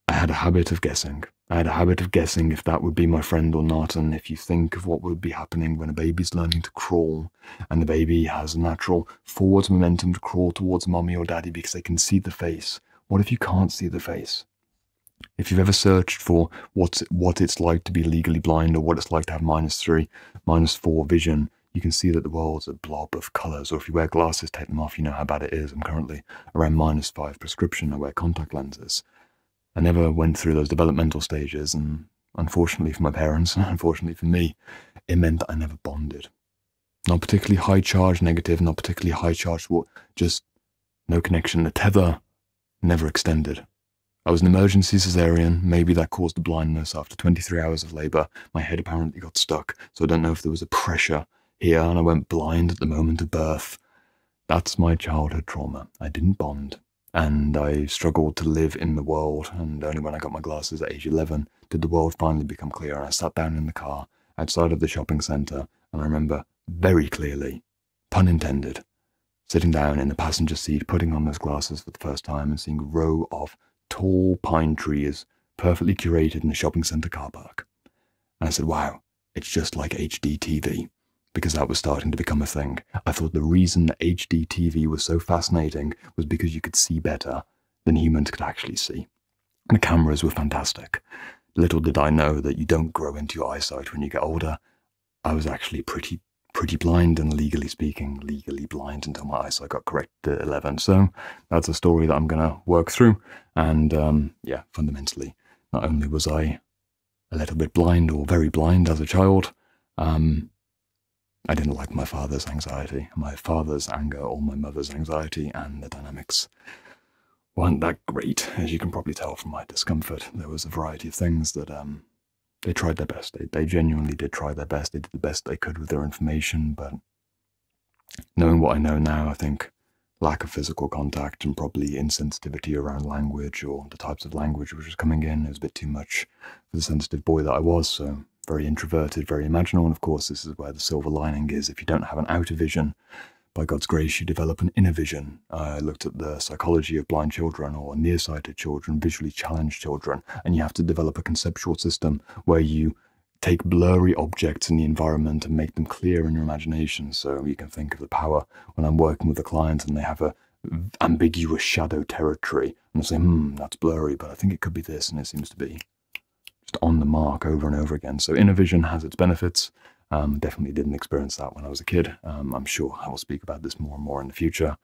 I had a habit of guessing. I had a habit of guessing if that would be my friend or not, and if you think of what would be happening when a baby's learning to crawl, and the baby has a natural forward momentum to crawl towards mommy or daddy because they can see the face. What if you can't see the face? If you've ever searched for what it's like to be legally blind, or what it's like to have -3, -4 vision, you can see that the world's a blob of colours, or if you wear glasses, take them off, you know how bad it is. I'm currently around -5 prescription, I wear contact lenses. I never went through those developmental stages, and unfortunately for my parents, and unfortunately for me, it meant that I never bonded. Not particularly high charge negative, not particularly high charge, just no connection. The tether never extended. I was an emergency cesarean. Maybe that caused the blindness after 23 hours of labour. My head apparently got stuck, so I don't know if there was a pressure here, and I went blind at the moment of birth. That's my childhood trauma. I didn't bond. And I struggled to live in the world, and only when I got my glasses at age 11 did the world finally become clear. And I sat down in the car outside of the shopping centre, and I remember very clearly, pun intended, sitting down in the passenger seat, putting on those glasses for the first time and seeing a row of tall pine trees perfectly curated in a shopping centre car park. And I said, wow, it's just like HDTV. Because that was starting to become a thing. I thought the reason that HDTV was so fascinating was because you could see better than humans could actually see. And the cameras were fantastic. Little did I know that you don't grow into your eyesight when you get older. I was actually pretty blind, and legally speaking, legally blind until my eyesight got corrected at 11. So that's a story that I'm going to work through. And yeah, fundamentally, not only was I a little bit blind or very blind as a child, I didn't like my father's anxiety, my father's anger, or my mother's anxiety, and the dynamics weren't that great, as you can probably tell from my discomfort. There was a variety of things that they tried their best. They genuinely did try their best. They did the best they could with their information, but knowing what I know now, I think lack of physical contact and probably insensitivity around language or the types of language which was coming in, it was a bit too much for the sensitive boy that I was, so very introverted, very imaginal, and of course this is where the silver lining is. If you don't have an outer vision, by God's grace you develop an inner vision. I looked at the psychology of blind children or nearsighted children, visually challenged children, and you have to develop a conceptual system where you take blurry objects in the environment and make them clear in your imagination. So you can think of the power when I'm working with a client and they have a ambiguous shadow territory, and I say, that's blurry, but I think it could be this, and it seems to be just on the mark over and over again. So inner vision has its benefits. Definitely didn't experience that when I was a kid. I'm sure I will speak about this more and more in the future.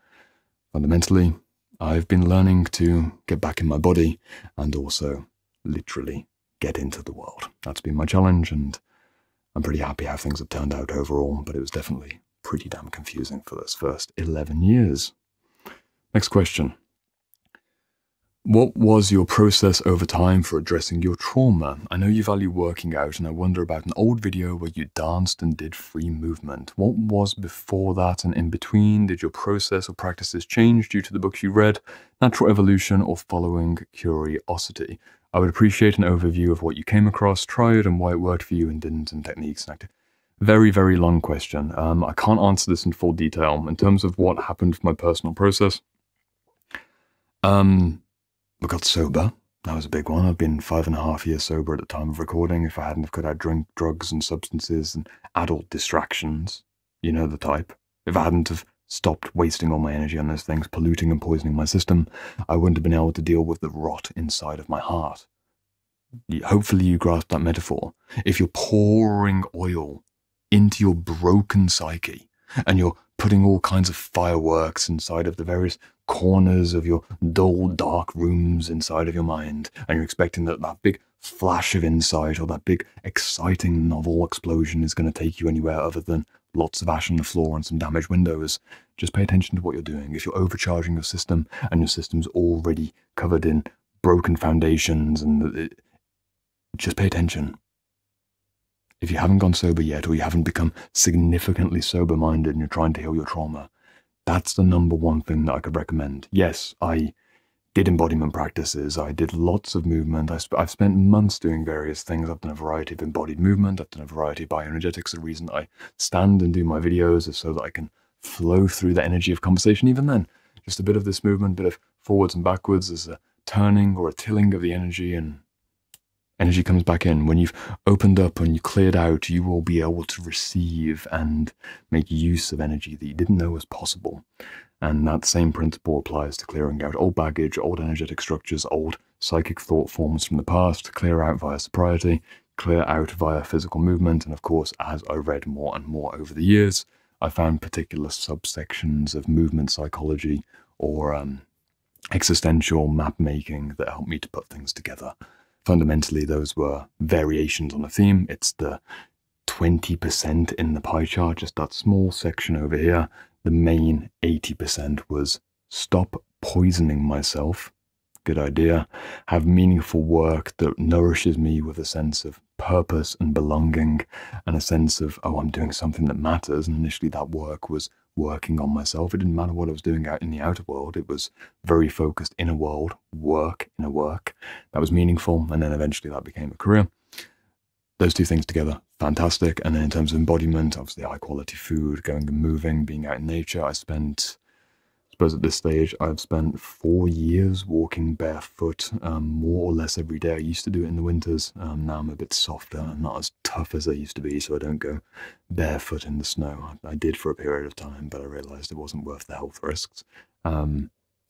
Fundamentally, I've been learning to get back in my body and also literally get into the world. That's been my challenge, and I'm pretty happy how things have turned out overall, but it was definitely pretty damn confusing for those first 11 years. Next question. What was your process over time for addressing your trauma? I know you value working out, and I wonder about an old video where you danced and did free movement. What was before that and in between? Did your process or practices change due to the books you read, Natural Evolution, or following curiosity? I would appreciate an overview of what you came across, tried, and why it worked for you and didn't, and techniques and activities. Very, very long question. I can't answer this in full detail. In terms of what happened for my personal process, I got sober. That was a big one. I've been 5.5 years sober at the time of recording. If I hadn't have could, I'd drink drugs and substances and adult distractions. You know the type. If I hadn't have stopped wasting all my energy on those things, polluting and poisoning my system, I wouldn't have been able to deal with the rot inside of my heart. Hopefully you grasp that metaphor. If you're pouring oil into your broken psyche and you're putting all kinds of fireworks inside of the various corners of your dull, dark rooms inside of your mind, and you're expecting that that big flash of insight or that big, exciting novel explosion is going to take you anywhere other than lots of ash on the floor and some damaged windows, just pay attention to what you're doing. If you're overcharging your system and your system's already covered in broken foundations, and just pay attention. If you haven't gone sober yet, or you haven't become significantly sober-minded and you're trying to heal your trauma, that's the #1 thing that I could recommend. Yes, I did embodiment practices. I did lots of movement. I've spent months doing various things. I've done a variety of embodied movement. I've done a variety of bioenergetics. The reason I stand and do my videos is so that I can flow through the energy of conversation. Even then, just a bit of this movement, a bit of forwards and backwards. There's a turning or a tilling of the energy, and energy comes back in. When you've opened up and you cleared out, you will be able to receive and make use of energy that you didn't know was possible. And that same principle applies to clearing out old baggage, old energetic structures, old psychic thought forms from the past. Clear out via sobriety, clear out via physical movement. And of course, as I read more and more over the years, I found particular subsections of movement psychology or existential map making that helped me to put things together. Fundamentally, those were variations on a theme. It's the 20% in the pie chart, just that small section over here. The main 80% was stop poisoning myself. Good idea. Have meaningful work that nourishes me with a sense of purpose and belonging and a sense of, oh, I'm doing something that matters. And initially that work was working on myself. It didn't matter what I was doing out in the outer world. It was very focused inner world, work, inner work. That was meaningful. And then eventually that became a career. Those two things together, fantastic. And then in terms of embodiment, obviously high quality food, going and moving, being out in nature. I suppose at this stage, I've spent 4 years walking barefoot, more or less every day. I used to do it in the winters. Now I'm a bit softer and not as tough as I used to be, so I don't go barefoot in the snow. I did for a period of time, but I realized it wasn't worth the health risks. I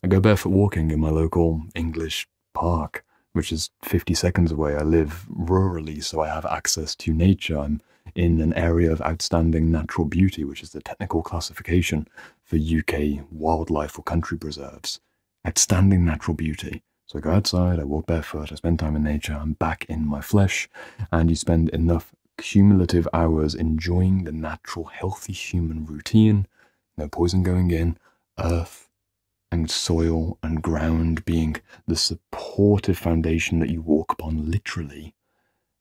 go barefoot walking in my local English park, which is 50 seconds away. I live rurally, so I have access to nature. I'm in an area of outstanding natural beauty, which is the technical classification for UK wildlife or country preserves. Outstanding natural beauty. So I go outside, I walk barefoot, I spend time in nature, I'm back in my flesh, and you spend enough cumulative hours enjoying the natural, healthy human routine, no poison going in, earth and soil and ground being the supportive foundation that you walk upon literally,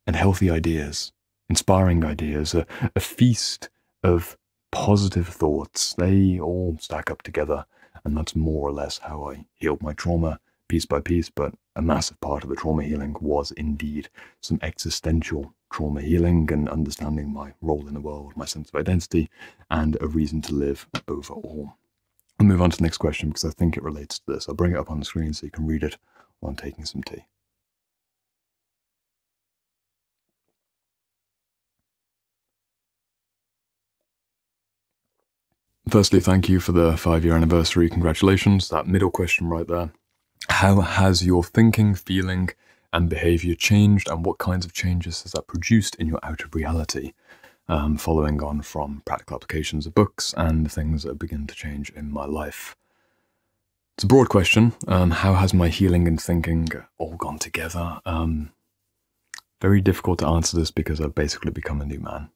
and healthy ideas, inspiring ideas, a feast of positive thoughts. They all stack up together, and that's more or less how I healed my trauma piece by piece. But a massive part of the trauma healing was indeed some existential trauma healing and understanding my role in the world, my sense of identity, and a reason to live overall. I'll move on to the next question because I think it relates to this. I'll bring it up on the screen so you can read it while I'm taking some tea. Firstly, thank you for the 5-year anniversary. Congratulations. That middle question right there. How has your thinking, feeling, and behavior changed, and what kinds of changes has that produced in your outer reality? Following on from practical applications of books and things that begin to change in my life. It's a broad question. How has my healing and thinking all gone together? Very difficult to answer this because I've basically become a new man.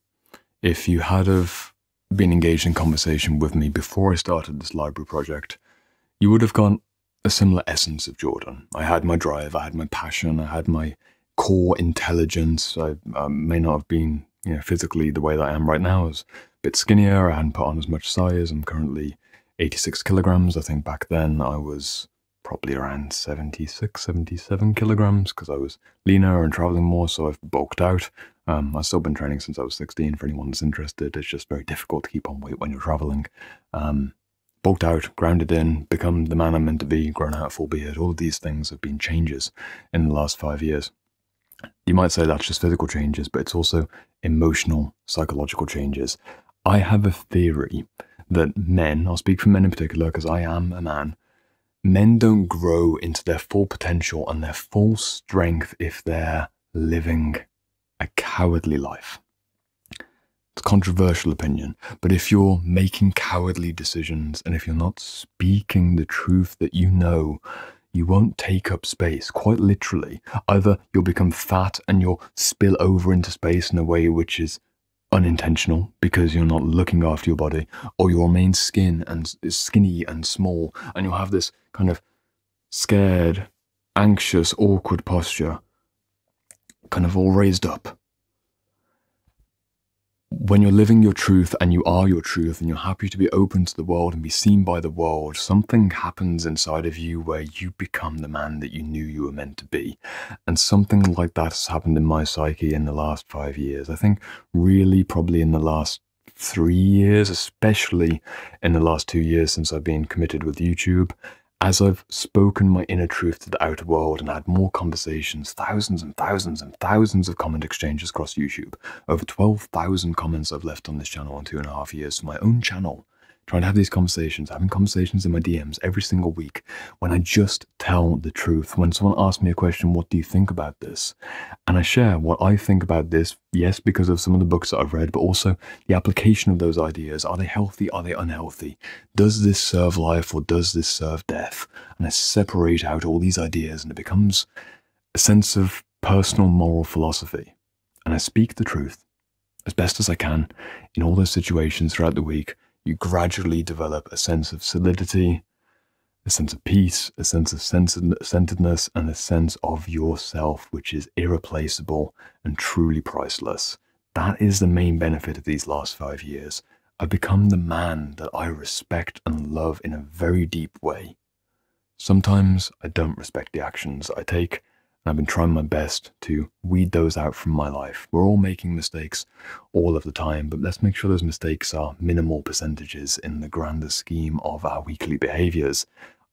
If you had have been engaged in conversation with me before I started this library project, you would have gone a similar essence of Jordan. I had my drive, I had my passion, I had my core intelligence. I may not have been, you know, physically the way that I am right now. I was a bit skinnier, I hadn't put on as much size. I'm currently 86 kilograms. I think back then I was probably around 76, 77 kilograms because I was leaner and traveling more, so I've bulked out. I've still been training since I was 16 for anyone that's interested. It's just very difficult to keep on weight when you're traveling. Bulked out, grounded in, become the man I'm meant to be, grown out, full beard. All of these things have been changes in the last 5 years. You might say that's just physical changes, but it's also emotional, psychological changes. I have a theory that men, I'll speak for men in particular because I am a man, men don't grow into their full potential and their full strength if they're living a cowardly life. It's a controversial opinion, but if you're making cowardly decisions and if you're not speaking the truth that you know, you won't take up space, quite literally. Either you'll become fat and you'll spill over into space in a way which is unintentional because you're not looking after your body, or you'll remain skinny and small, and you'll have this kind of scared, anxious, awkward posture, kind of all raised up. When you're living your truth and you are your truth and you're happy to be open to the world and be seen by the world, something happens inside of you where you become the man that you knew you were meant to be. And something like that has happened in my psyche in the last 5 years. I think really probably in the last 3 years, especially in the last 2 years since I've been committed with YouTube, as I've spoken my inner truth to the outer world and had more conversations, thousands and thousands and thousands of comment exchanges across YouTube, over 12,000 comments I've left on this channel in 2.5 years for my own channel, trying to have these conversations, having conversations in my DMs every single week, when I just tell the truth. When someone asks me a question, what do you think about this? And I share what I think about this, yes, because of some of the books that I've read, but also the application of those ideas. Are they healthy? Are they unhealthy? Does this serve life or does this serve death? And I separate out all these ideas and it becomes a sense of personal moral philosophy. And I speak the truth as best as I can in all those situations throughout the week. You gradually develop a sense of solidity, a sense of peace, a sense of centeredness, and a sense of yourself, which is irreplaceable and truly priceless. That is the main benefit of these last 5 years. I've become the man that I respect and love in a very deep way. Sometimes I don't respect the actions I take, and I've been trying my best to weed those out from my life. We're all making mistakes all of the time, but let's make sure those mistakes are minimal percentages in the grander scheme of our weekly behaviors.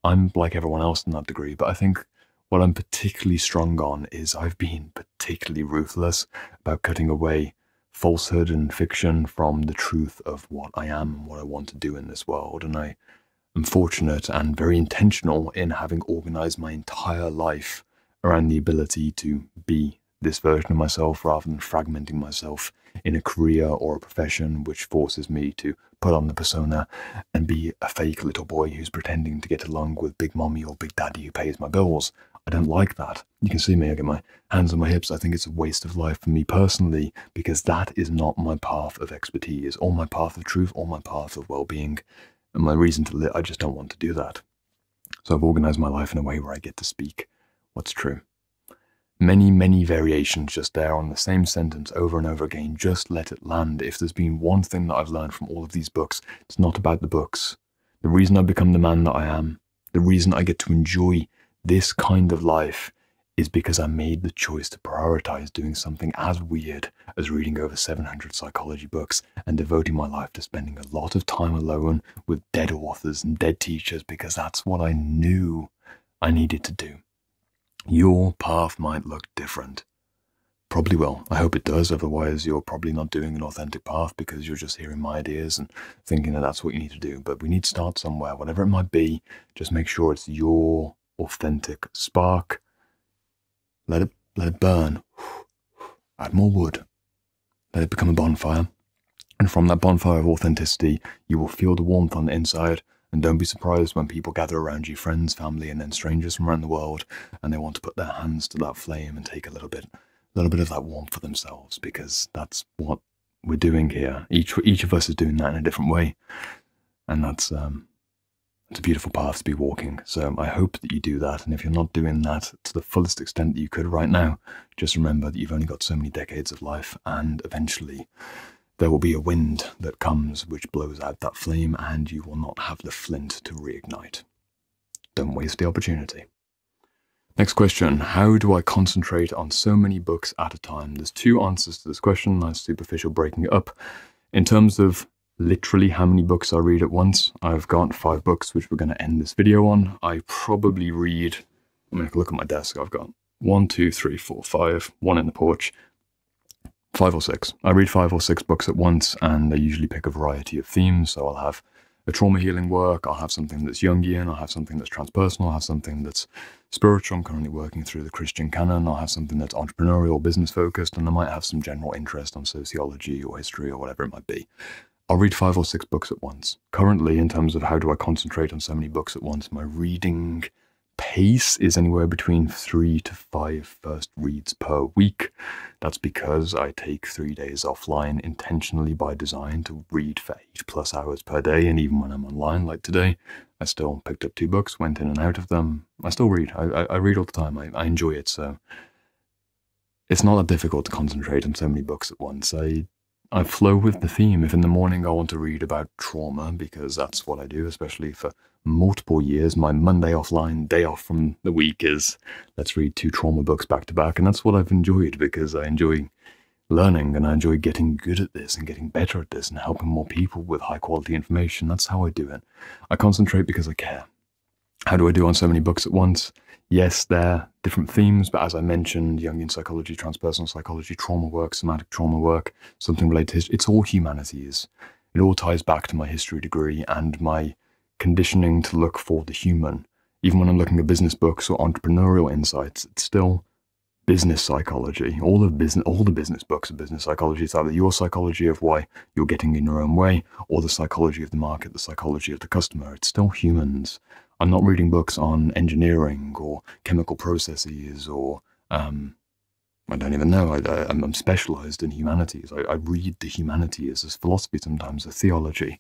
I'm like everyone else in that degree, but I think what I'm particularly strong on is I've been particularly ruthless about cutting away falsehood and fiction from the truth of what I am and what I want to do in this world. And I am fortunate and very intentional in having organized my entire life around the ability to be this version of myself rather than fragmenting myself in a career or a profession which forces me to put on the persona and be a fake little boy who's pretending to get along with Big Mommy or Big Daddy who pays my bills. I I don't like that. You can see me, I get my hands on my hips. I think it's a waste of life for me personally, because that is not my path of expertise or my path of truth or my path of well-being and my reason to live. I just don't want to do that. So I've organized my life in a way where I get to speak what's true. Many, many variations just there on the same sentence over and over again. Just let it land. If there's been one thing that I've learned from all of these books, it's not about the books. The reason I've become the man that I am, the reason I get to enjoy this kind of life, is because I made the choice to prioritize doing something as weird as reading over 700 psychology books and devoting my life to spending a lot of time alone with dead authors and dead teachers, because that's what I knew I needed to do. Your path might look different. Probably will. I hope it does. Otherwise, you're probably not doing an authentic path because you're just hearing my ideas and thinking that that's what you need to do. But we need to start somewhere. Whatever it might be, just make sure it's your authentic spark. Let it burn. Add more wood. Let it become a bonfire. And from that bonfire of authenticity, you will feel the warmth on the inside. And don't be surprised when people gather around you, friends, family, and then strangers from around the world, and they want to put their hands to that flame and take a little bit of that warmth for themselves, because that's what we're doing here. Each of us is doing that in a different way. And that's a beautiful path to be walking. So I hope that you do that. And if you're not doing that to the fullest extent that you could right now, just remember that you've only got so many decades of life, and eventually there will be a wind that comes which blows out that flame, and you will not have the flint to reignite. Don't waste the opportunity. Next question. How do I concentrate on so many books at a time? There's two answers to this question. Nice superficial breaking it up. In terms of literally how many books I read at once, I've got 5 books which we're going to end this video on. I probably read, I'm going to look at my desk, I've got 1, 2, 3, 4, 5, one in the porch. 5 or 6. I read 5 or 6 books at once, and I usually pick a variety of themes. So I'll have a trauma healing work, I'll have something that's Jungian, I'll have something that's transpersonal, I'll have something that's spiritual. I'm currently working through the Christian canon. I'll have something that's entrepreneurial, business focused, and I might have some general interest on sociology or history or whatever it might be. I'll read 5 or 6 books at once. Currently, in terms of how do I concentrate on so many books at once, my reading pace is anywhere between 3 to 5 first reads per week. That's because I take 3 days offline intentionally by design to read for 8+ hours per day. And even when I'm online, like today, I still picked up 2 books, went in and out of them. I still read. I read all the time. I enjoy it. So it's not that difficult to concentrate on so many books at once. I flow with the theme. If in the morning I want to read about trauma, because that's what I do, especially for multiple years, my Monday offline day off from the week is, let's read 2 trauma books back to back. And that's what I've enjoyed, because I enjoy learning and I enjoy getting good at this and getting better at this and helping more people with high quality information. That's how I do it. I concentrate because I care. How do I do on so many books at once? Yes, they're different themes, but as I mentioned, Jungian psychology, transpersonal psychology, trauma work, somatic trauma work, something related to history. It's all humanities. It all ties back to my history degree and my conditioning to look for the human. Even when I'm looking at business books or entrepreneurial insights, it's still business psychology. All the business books are business psychology. It's either your psychology of why you're getting in your own way, or the psychology of the market, the psychology of the customer. It's still humans. I'm not reading books on engineering or chemical processes or, I don't even know, I'm specialized in humanities. I read the humanities as philosophy sometimes, as theology.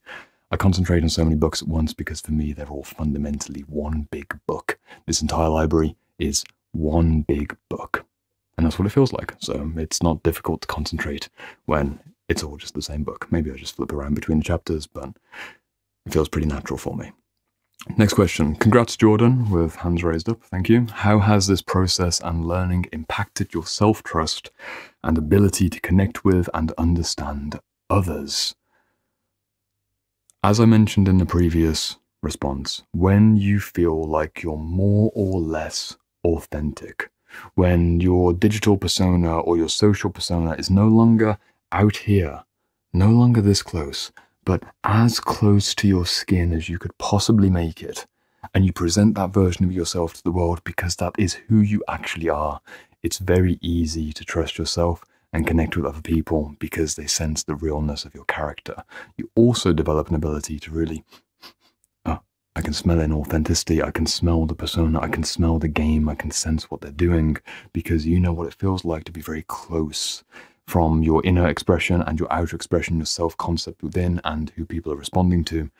I concentrate on so many books at once because for me, they're all fundamentally one big book. This entire library is one big book. And that's what it feels like. So it's not difficult to concentrate when it's all just the same book. Maybe I just flip around between the chapters, but it feels pretty natural for me. Next question. Congrats, Jordan, with hands raised up. Thank you. How has this process and learning impacted your self-trust and ability to connect with and understand others? As I mentioned in the previous response, when you feel like you're more or less authentic, when your digital persona or your social persona is no longer out here, no longer this close, but as close to your skin as you could possibly make it, and you present that version of yourself to the world because that is who you actually are, it's very easy to trust yourself and connect with other people because they sense the realness of your character. You also develop an ability to really, I can smell inauthenticity, I can smell the persona, I can smell the game, I can sense what they're doing, because you know what it feels like to be very close from your inner expression and your outer expression, your self-concept within and who people are responding to.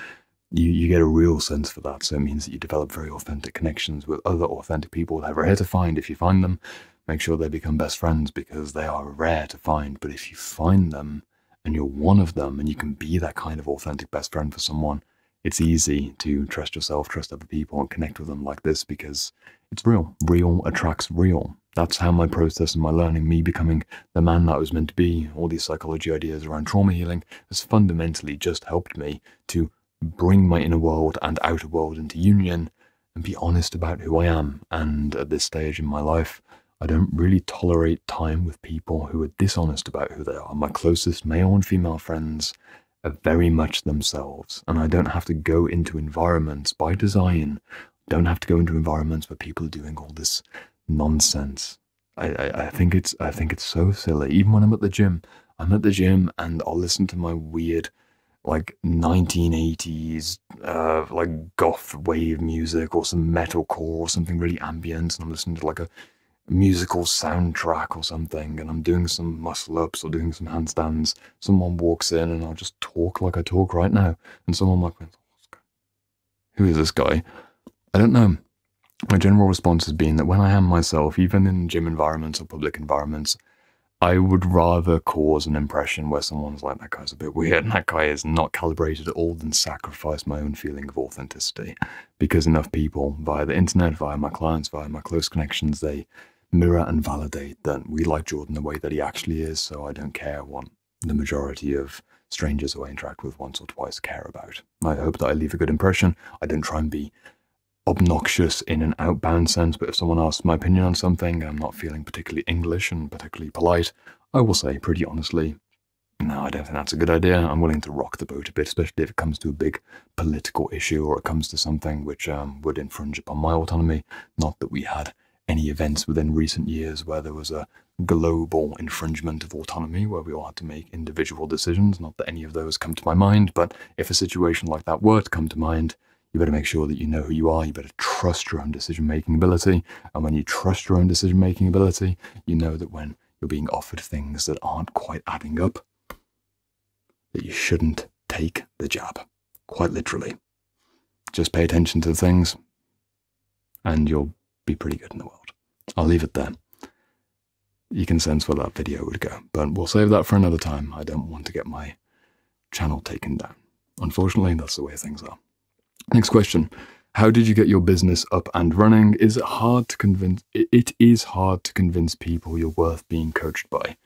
You get a real sense for that, so it means that you develop very authentic connections with other authentic people that are rare to find. If you find them, make sure they become best friends, because they are rare to find. But if you find them and you're one of them and you can be that kind of authentic best friend for someone, it's easy to trust yourself, trust other people, and connect with them like this, because it's real. Real attracts real. That's how my process and my learning, me becoming the man that I was meant to be, all these psychology ideas around trauma healing, has fundamentally just helped me to bring my inner world and outer world into union and be honest about who I am. And at this stage in my life, I don't really tolerate time with people who are dishonest about who they are. My closest male and female friends are very much themselves, and I don't have to go into environments by design. Don't have to go into environments where people are doing all this nonsense. I think it's so silly. Even when I'm at the gym and I'll listen to my weird, like 1980s like goth wave music or some metalcore or something really ambient, and I'm listening to like a musical soundtrack or something, and I'm doing some muscle-ups or doing some handstands. Someone walks in and I'll just talk like I talk right now, and someone might go, who is this guy? I don't know. My general response has been that when I am myself, even in gym environments or public environments, I would rather cause an impression where someone's like, that guy's a bit weird and that guy is not calibrated at all, than sacrifice my own feeling of authenticity. Because enough people via the internet, via my clients, via my close connections, they mirror and validate that we like Jordan the way that he actually is, so I don't care what the majority of strangers who I interact with once or twice care about. I hope that I leave a good impression. I don't try and be obnoxious in an outbound sense, but if someone asks my opinion on something, I'm not feeling particularly English and particularly polite, I will say pretty honestly, no, I don't think that's a good idea. I'm willing to rock the boat a bit, especially if it comes to a big political issue or it comes to something which would infringe upon my autonomy. Not that we had any events within recent years where there was a global infringement of autonomy where we all had to make individual decisions. Not that any of those come to my mind, but if a situation like that were to come to mind, you better make sure that you know who you are. You better trust your own decision-making ability. And when you trust your own decision-making ability, you know that when you're being offered things that aren't quite adding up, that you shouldn't take the jab. Quite literally. Just pay attention to the things, and you'll be pretty good in the world. I'll leave it there. You can sense where that video would go, but we'll save that for another time. I don't want to get my channel taken down. Unfortunately, that's the way things are. Next question. How did you get your business up and running? It is hard to convince people you're worth being coached by.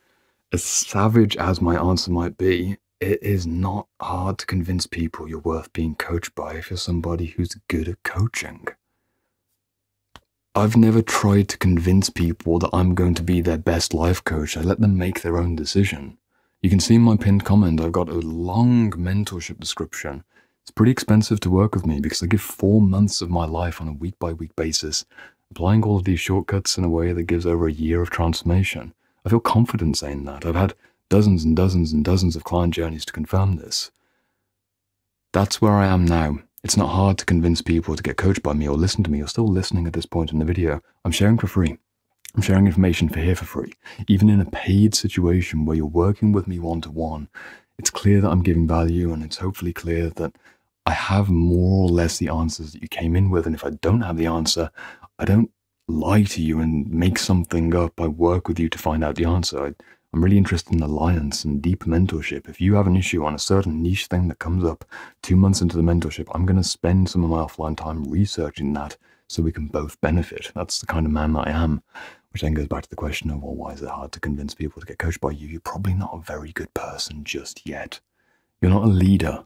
As savage as my answer might be, it is not hard to convince people you're worth being coached by if you're somebody who's good at coaching. I've never tried to convince people that I'm going to be their best life coach. I let them make their own decision. You can see in my pinned comment, I've got a long mentorship description. It's pretty expensive to work with me because I give 4 months of my life on a week-by-week basis, applying all of these shortcuts in a way that gives over a year of transformation. I feel confident saying that. I've had dozens and dozens and dozens of client journeys to confirm this. That's where I am now. It's not hard to convince people to get coached by me or listen to me. You're still listening at this point in the video. I'm sharing for free. I'm sharing information for free. Even in a paid situation where you're working with me one-to-one, it's clear that I'm giving value, and it's hopefully clear that I have more or less the answers that you came in with. And if I don't have the answer, I don't lie to you and make something up. I work with you to find out the answer. I'm really interested in alliance and deep mentorship. If you have an issue on a certain niche thing that comes up 2 months into the mentorship, I'm going to spend some of my offline time researching that so we can both benefit. That's the kind of man that I am, which then goes back to the question of, well, why is it hard to convince people to get coached by you? You're probably not a very good person just yet. You're not a leader.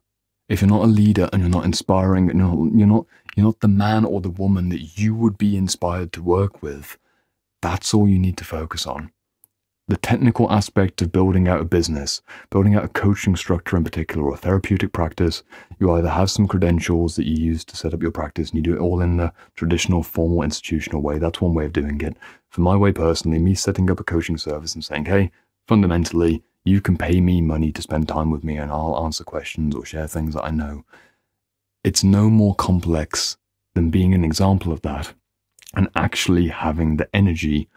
If you're not a leader and you're not inspiring, and you're not the man or the woman that you would be inspired to work with, that's all you need to focus on. The technical aspect of building out a business, building out a coaching structure in particular, or a therapeutic practice, you either have some credentials that you use to set up your practice and you do it all in the traditional, formal, institutional way. That's one way of doing it. For my way personally, me setting up a coaching service and saying, hey, fundamentally, you can pay me money to spend time with me and I'll answer questions or share things that I know, It's no more complex than being an example of that and actually having the energy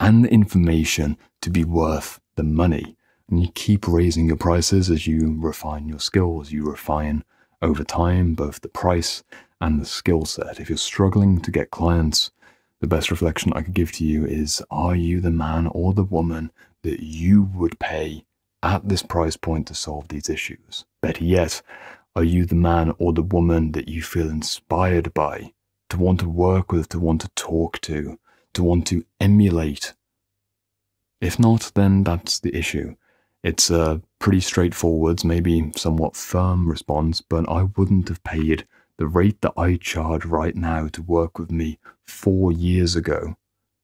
and the information to be worth the money. And you keep raising your prices as you refine your skills. You refine over time both the price and the skill set. If you're struggling to get clients, the best reflection I could give to you is, are you the man or the woman that you would pay at this price point to solve these issues? Better yet, are you the man or the woman that you feel inspired by, to want to work with, to want to talk to want to emulate? If not, then that's the issue. It's a pretty straightforward, maybe somewhat firm response, but I wouldn't have paid the rate that I charge right now to work with me 4 years ago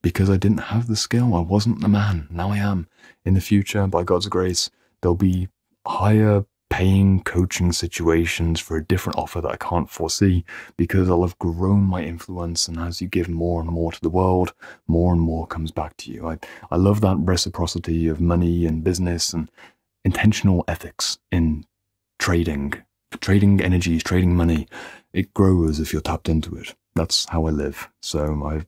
because I didn't have the skill. I wasn't the man. Now I am. In the future, by God's grace, there'll be higher paying coaching situations for a different offer that I can't foresee because I'll have grown my influence, and as you give more and more to the world, more and more comes back to you. I love that reciprocity of money and business and intentional ethics in trading. Trading energies, trading money, it grows if you're tapped into it. That's how I live. So I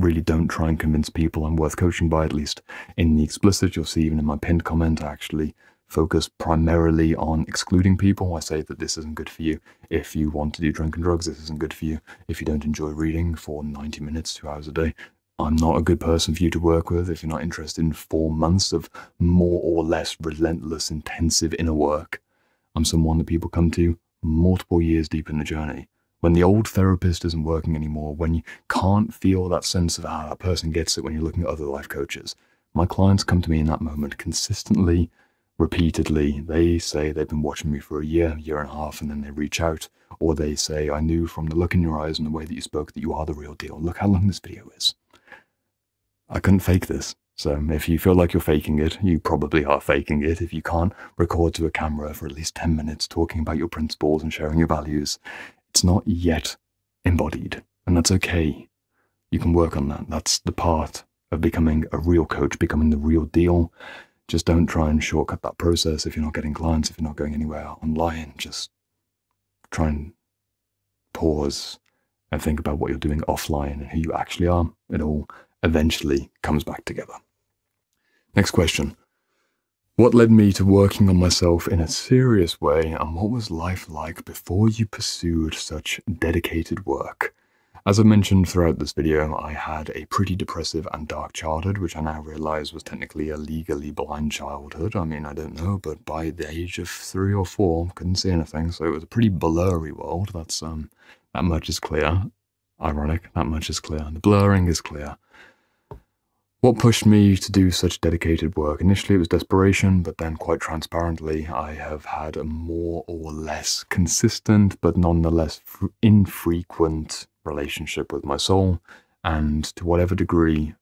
really don't try and convince people I'm worth coaching by, at least in the explicit. You'll see even in my pinned comment, I actually focus primarily on excluding people. I say that this isn't good for you. If you want to do drink and drugs, this isn't good for you. If you don't enjoy reading for 90 minutes, 2 hours a day, I'm not a good person for you to work with. If you're not interested in 4 months of more or less relentless, intensive inner work, I'm someone that people come to multiple years deep in the journey. When the old therapist isn't working anymore, when you can't feel that sense of, ah, that person gets it when you're looking at other life coaches. My clients come to me in that moment consistently, repeatedly. They say they've been watching me for a year and a half, and then they reach out. Or they say, I knew from the look in your eyes and the way that you spoke that you are the real deal. Look how long this video is. I couldn't fake this. So if you feel like you're faking it, you probably are faking it. If you can't record to a camera for at least 10 minutes talking about your principles and sharing your values, it's not yet embodied. And that's okay. You can work on that. That's the part of becoming a real coach, becoming the real deal. Just don't try and shortcut that process. If you're not getting clients, if you're not going anywhere online, just try and pause and think about what you're doing offline and who you actually are. It all eventually comes back together. Next question. What led me to working on myself in a serious way, and what was life like before you pursued such dedicated work? As I mentioned throughout this video, I had a pretty depressive and dark childhood, which I now realize was technically a legally blind childhood. I mean, I don't know, but by the age of 3 or 4, couldn't see anything, so it was a pretty blurry world. That's that much is clear. Ironic, that much is clear. The blurring is clear. What pushed me to do such dedicated work? Initially, it was desperation, but then quite transparently, I have had a more or less consistent, but nonetheless infrequent relationship with my soul. And to whatever degree,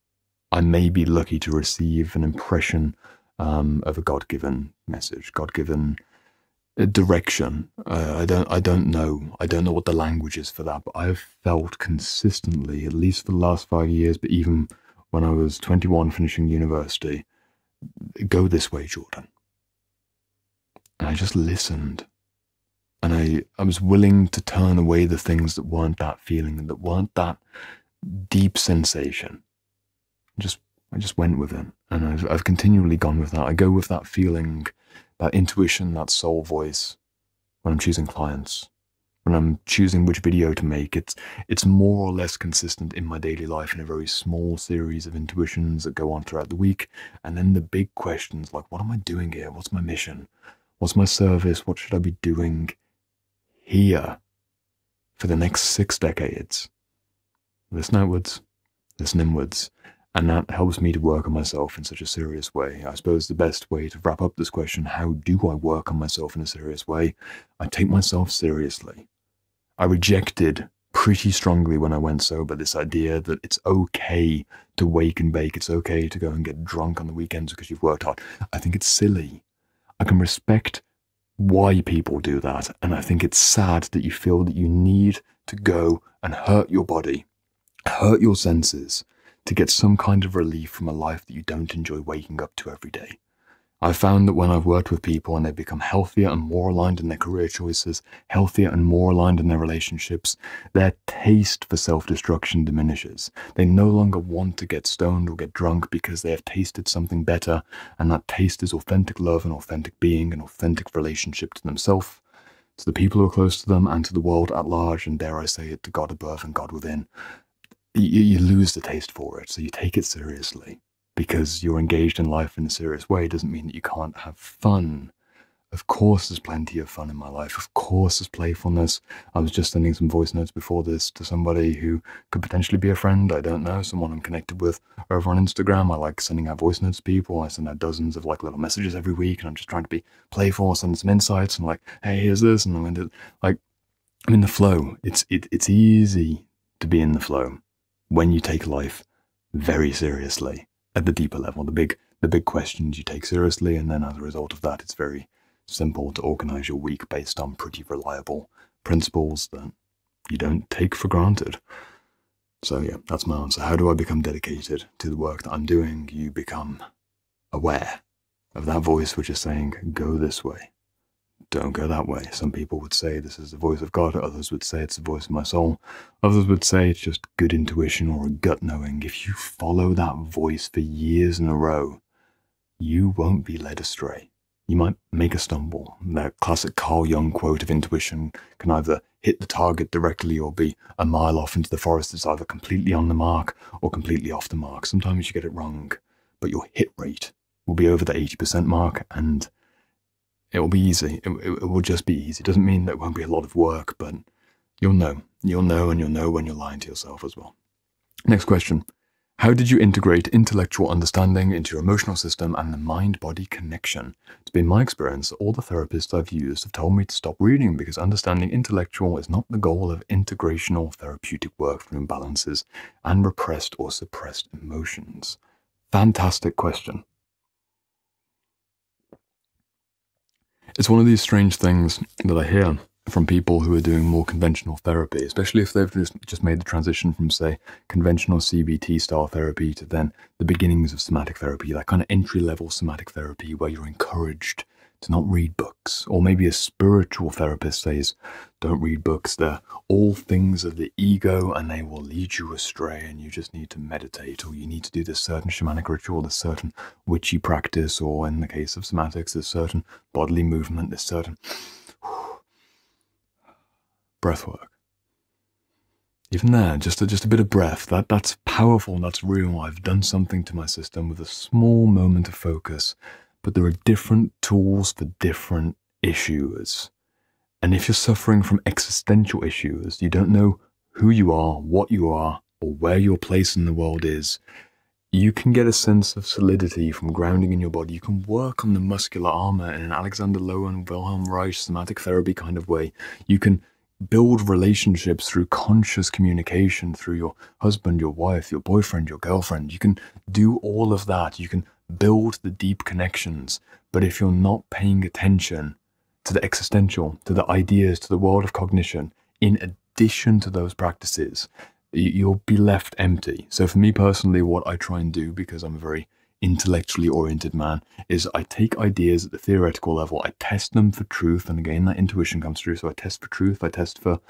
I may be lucky to receive an impression of a God-given message, God-given direction. I don't know what the language is for that, but I have felt consistently, at least for the last 5 years, but even when I was 21 finishing university, go this way, Jordan. And I just listened. And I was willing to turn away the things that weren't that feeling and that weren't that deep sensation. I just went with it. And I've continually gone with that. I go with that feeling, that intuition, that soul voice when I'm choosing clients. When I'm choosing which video to make, it's more or less consistent in my daily life in a very small series of intuitions that go on throughout the week. And then the big questions like, what am I doing here? What's my mission? What's my service? What should I be doing here for the next 6 decades? Listen outwards, listen inwards. And that helps me to work on myself in such a serious way. I suppose the best way to wrap up this question, how do I work on myself in a serious way? I take myself seriously. I rejected pretty strongly when I went sober this idea that it's okay to wake and bake. It's okay to go and get drunk on the weekends because you've worked hard. I think it's silly. I can respect why people do that. And I think it's sad that you feel that you need to go and hurt your body, hurt your senses, to get some kind of relief from a life that you don't enjoy waking up to every day. I've found that when I've worked with people and they've become healthier and more aligned in their career choices, healthier and more aligned in their relationships, their taste for self-destruction diminishes. They no longer want to get stoned or get drunk because they have tasted something better, and that taste is authentic love and authentic being and authentic relationship to themselves, to the people who are close to them, and to the world at large, and dare I say it, to God above and God within. You lose the taste for it, so you take it seriously. Because you're engaged in life in a serious way doesn't mean that you can't have fun. Of course there's plenty of fun in my life. Of course there's playfulness. I was just sending some voice notes before this to somebody who could potentially be a friend, I don't know, someone I'm connected with over on Instagram. I like sending out voice notes to people. I send out dozens of like little messages every week, and I'm just trying to be playful, send some insights, and like, hey, here's this, and I'm going to, like, I'm in the flow. It's easy to be in the flow when you take life very seriously. At the deeper level, the big questions you take seriously, and then as a result of that, it's very simple to organize your week based on pretty reliable principles that you don't take for granted. So yeah, that's my answer. How do I become dedicated to the work that I'm doing? You become aware of that voice which is saying, go this way, don't go that way. Some people would say this is the voice of God, others would say it's the voice of my soul, others would say it's just good intuition or a gut knowing. If you follow that voice for years in a row, you won't be led astray. You might make a stumble. That classic Carl Jung quote of intuition can either hit the target directly or be a mile off into the forest. It's either completely on the mark or completely off the mark. Sometimes you get it wrong, but your hit rate will be over the 80% mark, and it will be easy. It will just be easy. It doesn't mean that it won't be a lot of work, but you'll know. You'll know, and you'll know when you're lying to yourself as well. Next question. How did you integrate intellectual understanding into your emotional system and the mind-body connection? It's been my experience that all the therapists I've used have told me to stop reading because understanding intellectual is not the goal of integrational therapeutic work for imbalances and repressed or suppressed emotions. Fantastic question. It's one of these strange things that I hear from people who are doing more conventional therapy, especially if they've just made the transition from, say, conventional CBT style therapy to then the beginnings of somatic therapy, that kind of entry-level somatic therapy where you're encouraged to not read books. Or maybe a spiritual therapist says, don't read books, they're all things of the ego and they will lead you astray, and you just need to meditate, or you need to do this certain shamanic ritual, this certain witchy practice, or in the case of somatics, this certain bodily movement, this certain breath work. Even there, just a bit of breath, that's powerful and that's real. I've done something to my system with a small moment of focus. But there are different tools for different issues. And if you're suffering from existential issues, you don't know who you are, what you are, or where your place in the world is, you can get a sense of solidity from grounding in your body. You can work on the muscular armor in an Alexander Lowen, Wilhelm Reich, somatic therapy kind of way. You can build relationships through conscious communication, through your husband, your wife, your boyfriend, your girlfriend. You can do all of that. You can build the deep connections, but if you're not paying attention to the existential, to the ideas, to the world of cognition, in addition to those practices, you'll be left empty. So for me personally, what I try and do, because I'm a very intellectually oriented man, is I take ideas at the theoretical level, I test them for truth, and again, that intuition comes through, so I test for truth, I test for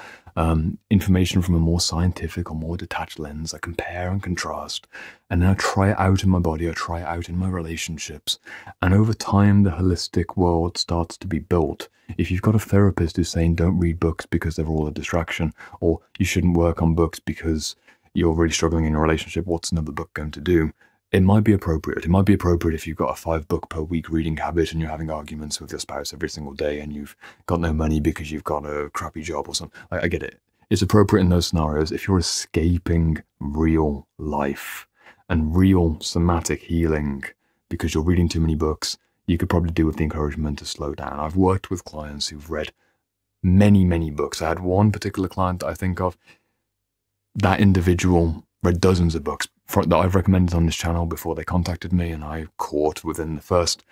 information from a more scientific or more detached lens, I compare and contrast, and then I try it out in my body, I try it out in my relationships, and over time, the holistic world starts to be built. If you've got a therapist who's saying, don't read books because they're all a distraction, or you shouldn't work on books because you're really struggling in your relationship, what's another book going to do? It might be appropriate. It might be appropriate if you've got a 5-book-per-week reading habit and you're having arguments with your spouse every single day and you've got no money because you've got a crappy job or something. I get it. It's appropriate in those scenarios if you're escaping real life and real somatic healing because you're reading too many books. You could probably do with the encouragement to slow down. I've worked with clients who've read many, many books. I had one particular client that I think of. That individual read dozens of books that I've recommended on this channel before they contacted me, and I caught within the first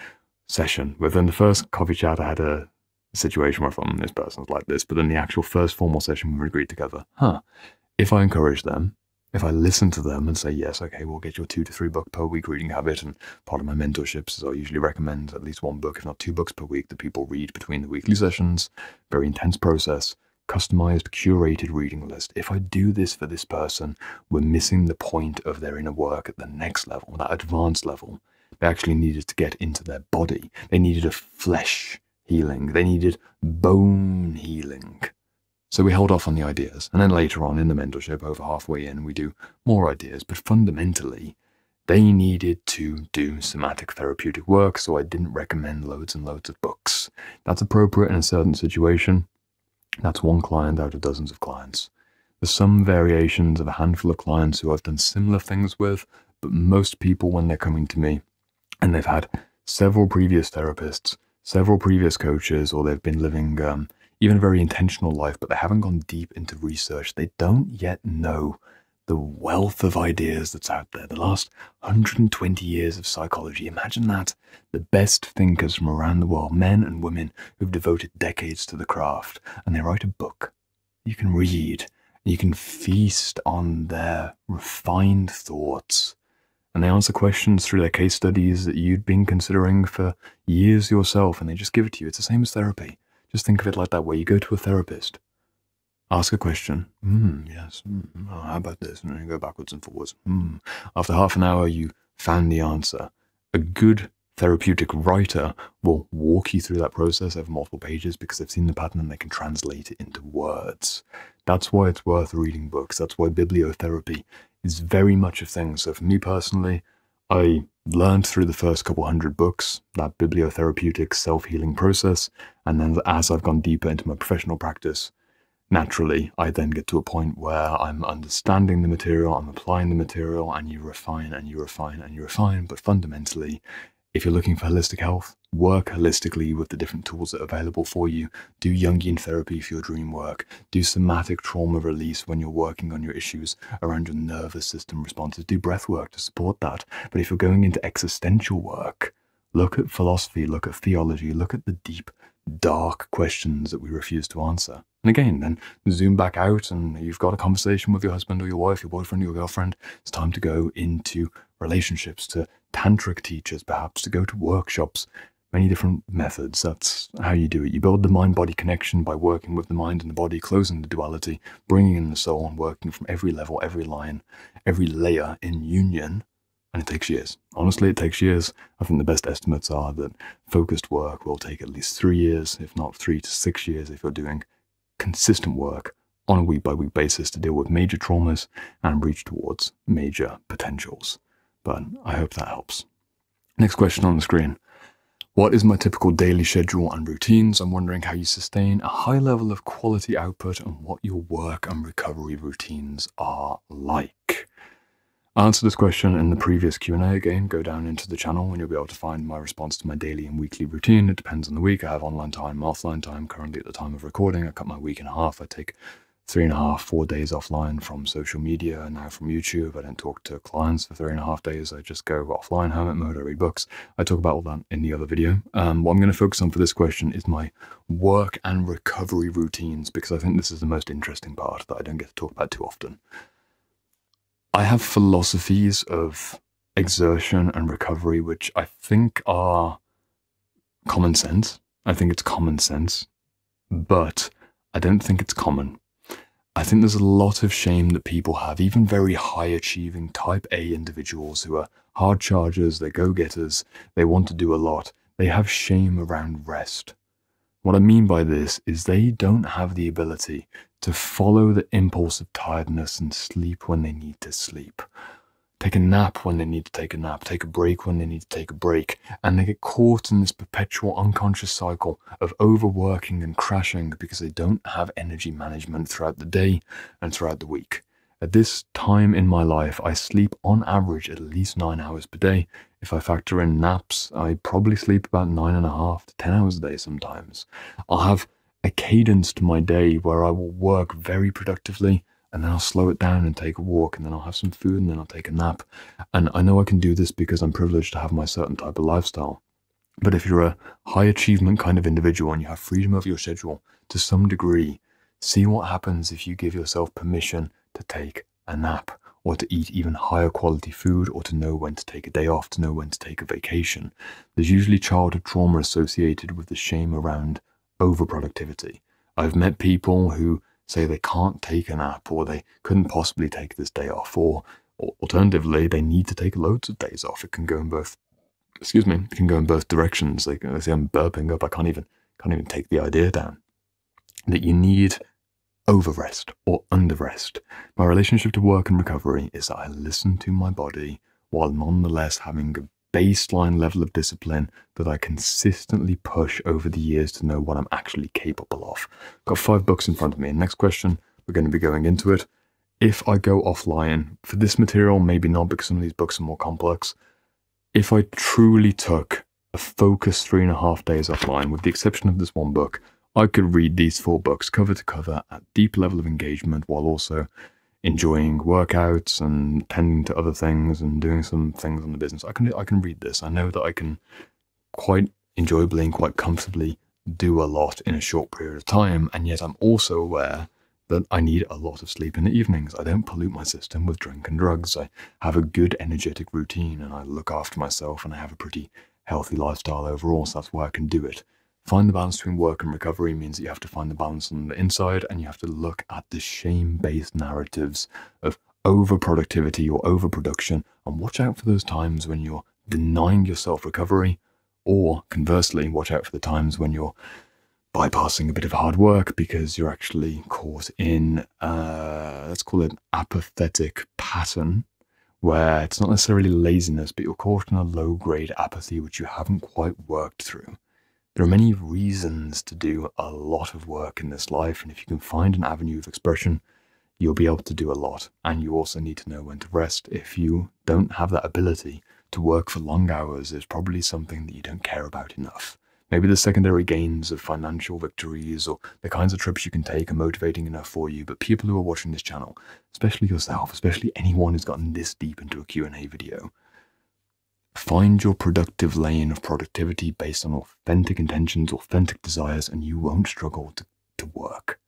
session, within the first coffee chat, I had a situation where I thought, this person's like this, but in the actual first formal session, we agreed together, if I encourage them, if I listen to them and say, yes, okay, we'll get your 2 to 3 book per week reading habit, and part of my mentorships is I usually recommend at least 1 book, if not 2 books per week that people read between the weekly sessions, very intense process, customized, curated reading list. If I do this for this person, we're missing the point of their inner work at the next level, that advanced level. They actually needed to get into their body. They needed a flesh healing. They needed bone healing. So we held off on the ideas. And then later on in the mentorship, over halfway in, we do more ideas. But fundamentally, they needed to do somatic therapeutic work, so I didn't recommend loads and loads of books. That's appropriate in a certain situation. That's 1 client out of dozens of clients. There's some variations of a handful of clients who I've done similar things with, but most people, when they're coming to me and they've had several previous therapists, several previous coaches, or they've been living even a very intentional life, but they haven't gone deep into research. They don't yet know the wealth of ideas that's out there. The last 120 years of psychology, imagine that. The best thinkers from around the world, men and women who've devoted decades to the craft, and they write a book you can read, and you can feast on their refined thoughts. And they answer questions through their case studies that you'd been considering for years yourself, and they just give it to you. It's the same as therapy. Just think of it like that way. You go to a therapist, ask a question. Yes. Oh, how about this? And then you go backwards and forwards. After half an hour, you found the answer. A good therapeutic writer will walk you through that process over multiple pages because they've seen the pattern and they can translate it into words. That's why it's worth reading books. That's why bibliotherapy is very much a thing. So for me personally, I learned through the first couple 100 books, that bibliotherapeutic self-healing process. And then as I've gone deeper into my professional practice, naturally, I then get to a point where I'm understanding the material, I'm applying the material, and you refine and you refine and you refine. But fundamentally, if you're looking for holistic health, work holistically with the different tools that are available for you. Do Jungian therapy for your dream work. Do somatic trauma release when you're working on your issues around your nervous system responses. Do breath work to support that. But if you're going into existential work, look at philosophy, look at theology, look at the deep, dark questions that we refuse to answer. And again, then zoom back out and you've got a conversation with your husband or your wife, your boyfriend or your girlfriend. It's time to go into relationships, to tantric teachers perhaps, to go to workshops, many different methods. That's how you do it. You build the mind-body connection by working with the mind and the body, closing the duality, bringing in the soul and working from every level, every line, every layer in union. And it takes years. Honestly, it takes years. I think the best estimates are that focused work will take at least 3 years, if not 3 to 6 years, if you're doing consistent work on a week-by-week basis to deal with major traumas and reach towards major potentials. But I hope that helps. Next question on the screen. What is my typical daily schedule and routines? I'm wondering how you sustain a high level of quality output and what your work and recovery routines are like. I answered this question in the previous Q&A. Again, go down into the channel and you'll be able to find my response to my daily and weekly routine. It depends on the week. I have online time, offline time. Currently at the time of recording, I cut my week in half. I take 3.5, 4 days offline from social media and now from YouTube. I don't talk to clients for 3.5 days. I just go offline, hermit mode. I read books. I talk about all that in the other video. What I'm going to focus on for this question is my work and recovery routines, because I think this is the most interesting part that I don't get to talk about too often. I have philosophies of exertion and recovery, which I think are common sense. I think it's common sense, but I don't think it's common. I think there's a lot of shame that people have, even very high achieving type A individuals who are hard chargers, they're go-getters, they want to do a lot. They have shame around rest. What I mean by this is they don't have the ability to follow the impulse of tiredness and sleep when they need to sleep. Take a nap when they need to take a nap. Take a break when they need to take a break. And they get caught in this perpetual unconscious cycle of overworking and crashing because they don't have energy management throughout the day and throughout the week. At this time in my life, I sleep on average at least 9 hours per day. If I factor in naps, I probably sleep about 9.5 to 10 hours a day sometimes. I'll have a cadence to my day where I will work very productively, and then I'll slow it down and take a walk, and then I'll have some food, and then I'll take a nap. And I know I can do this because I'm privileged to have my certain type of lifestyle. But if you're a high achievement kind of individual and you have freedom of your schedule to some degree, see what happens if you give yourself permission to take a nap, or to eat even higher quality food, or to know when to take a day off, to know when to take a vacation. There's usually childhood trauma associated with the shame around overproductivity. I've met people who say they can't take a nap, or they couldn't possibly take this day off, or alternatively, they need to take loads of days off. It can go in both, it can go in both directions. Like, I say I'm burping up, I can't even take the idea down. That you need overrest or underrest. My relationship to work and recovery is that I listen to my body while nonetheless having a baseline level of discipline that I consistently push over the years to know what I'm actually capable of. Got 5 books in front of me. Next question, we're going to be going into it. If I go offline, for this material, maybe not, because some of these books are more complex. If I truly took a focused 3.5 days offline, with the exception of this one book, I could read these 4 books cover to cover at deep level of engagement, while also enjoying workouts and tending to other things and doing some things on the business. I can read this. I know that I can quite enjoyably and quite comfortably do a lot in a short period of time, and yet I'm also aware that I need a lot of sleep in the evenings. I don't pollute my system with drink and drugs. I have a good energetic routine, and I look after myself, and I have a pretty healthy lifestyle overall, so that's why I can do it. Find the balance between work and recovery means that you have to find the balance on the inside, and you have to look at the shame-based narratives of overproductivity or overproduction, and watch out for those times when you're denying yourself recovery, or conversely, watch out for the times when you're bypassing a bit of hard work because you're actually caught in, let's call it an apathetic pattern, where it's not necessarily laziness, but you're caught in a low-grade apathy which you haven't quite worked through. There are many reasons to do a lot of work in this life, and if you can find an avenue of expression, you'll be able to do a lot. And you also need to know when to rest. If you don't have that ability to work for long hours, it's probably something that you don't care about enough. Maybe the secondary gains of financial victories or the kinds of trips you can take are motivating enough for you, but people who are watching this channel, especially yourself, especially anyone who's gotten this deep into a Q&A video, find your productive lane of productivity based on authentic intentions, authentic desires, and you won't struggle to work.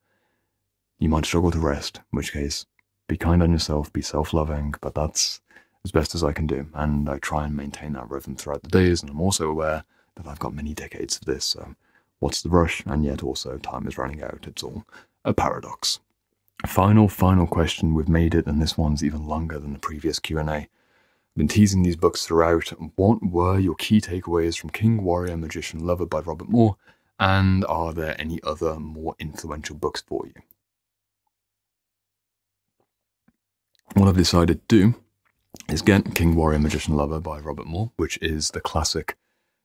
You might struggle to rest, in which case, be kind on yourself, be self-loving, but that's as best as I can do, and I try and maintain that rhythm throughout the days, and I'm also aware that I've got many decades of this, so what's the rush? And yet also, time is running out. It's all a paradox. Final question, we've made it, and this one's even longer than the previous Q&A. Been teasing these books throughout. What were your key takeaways from King, Warrior, Magician, Lover by Robert Moore, and are there any other more influential books for you? What I've decided to do is get King, Warrior, Magician, Lover by Robert Moore, which is the classic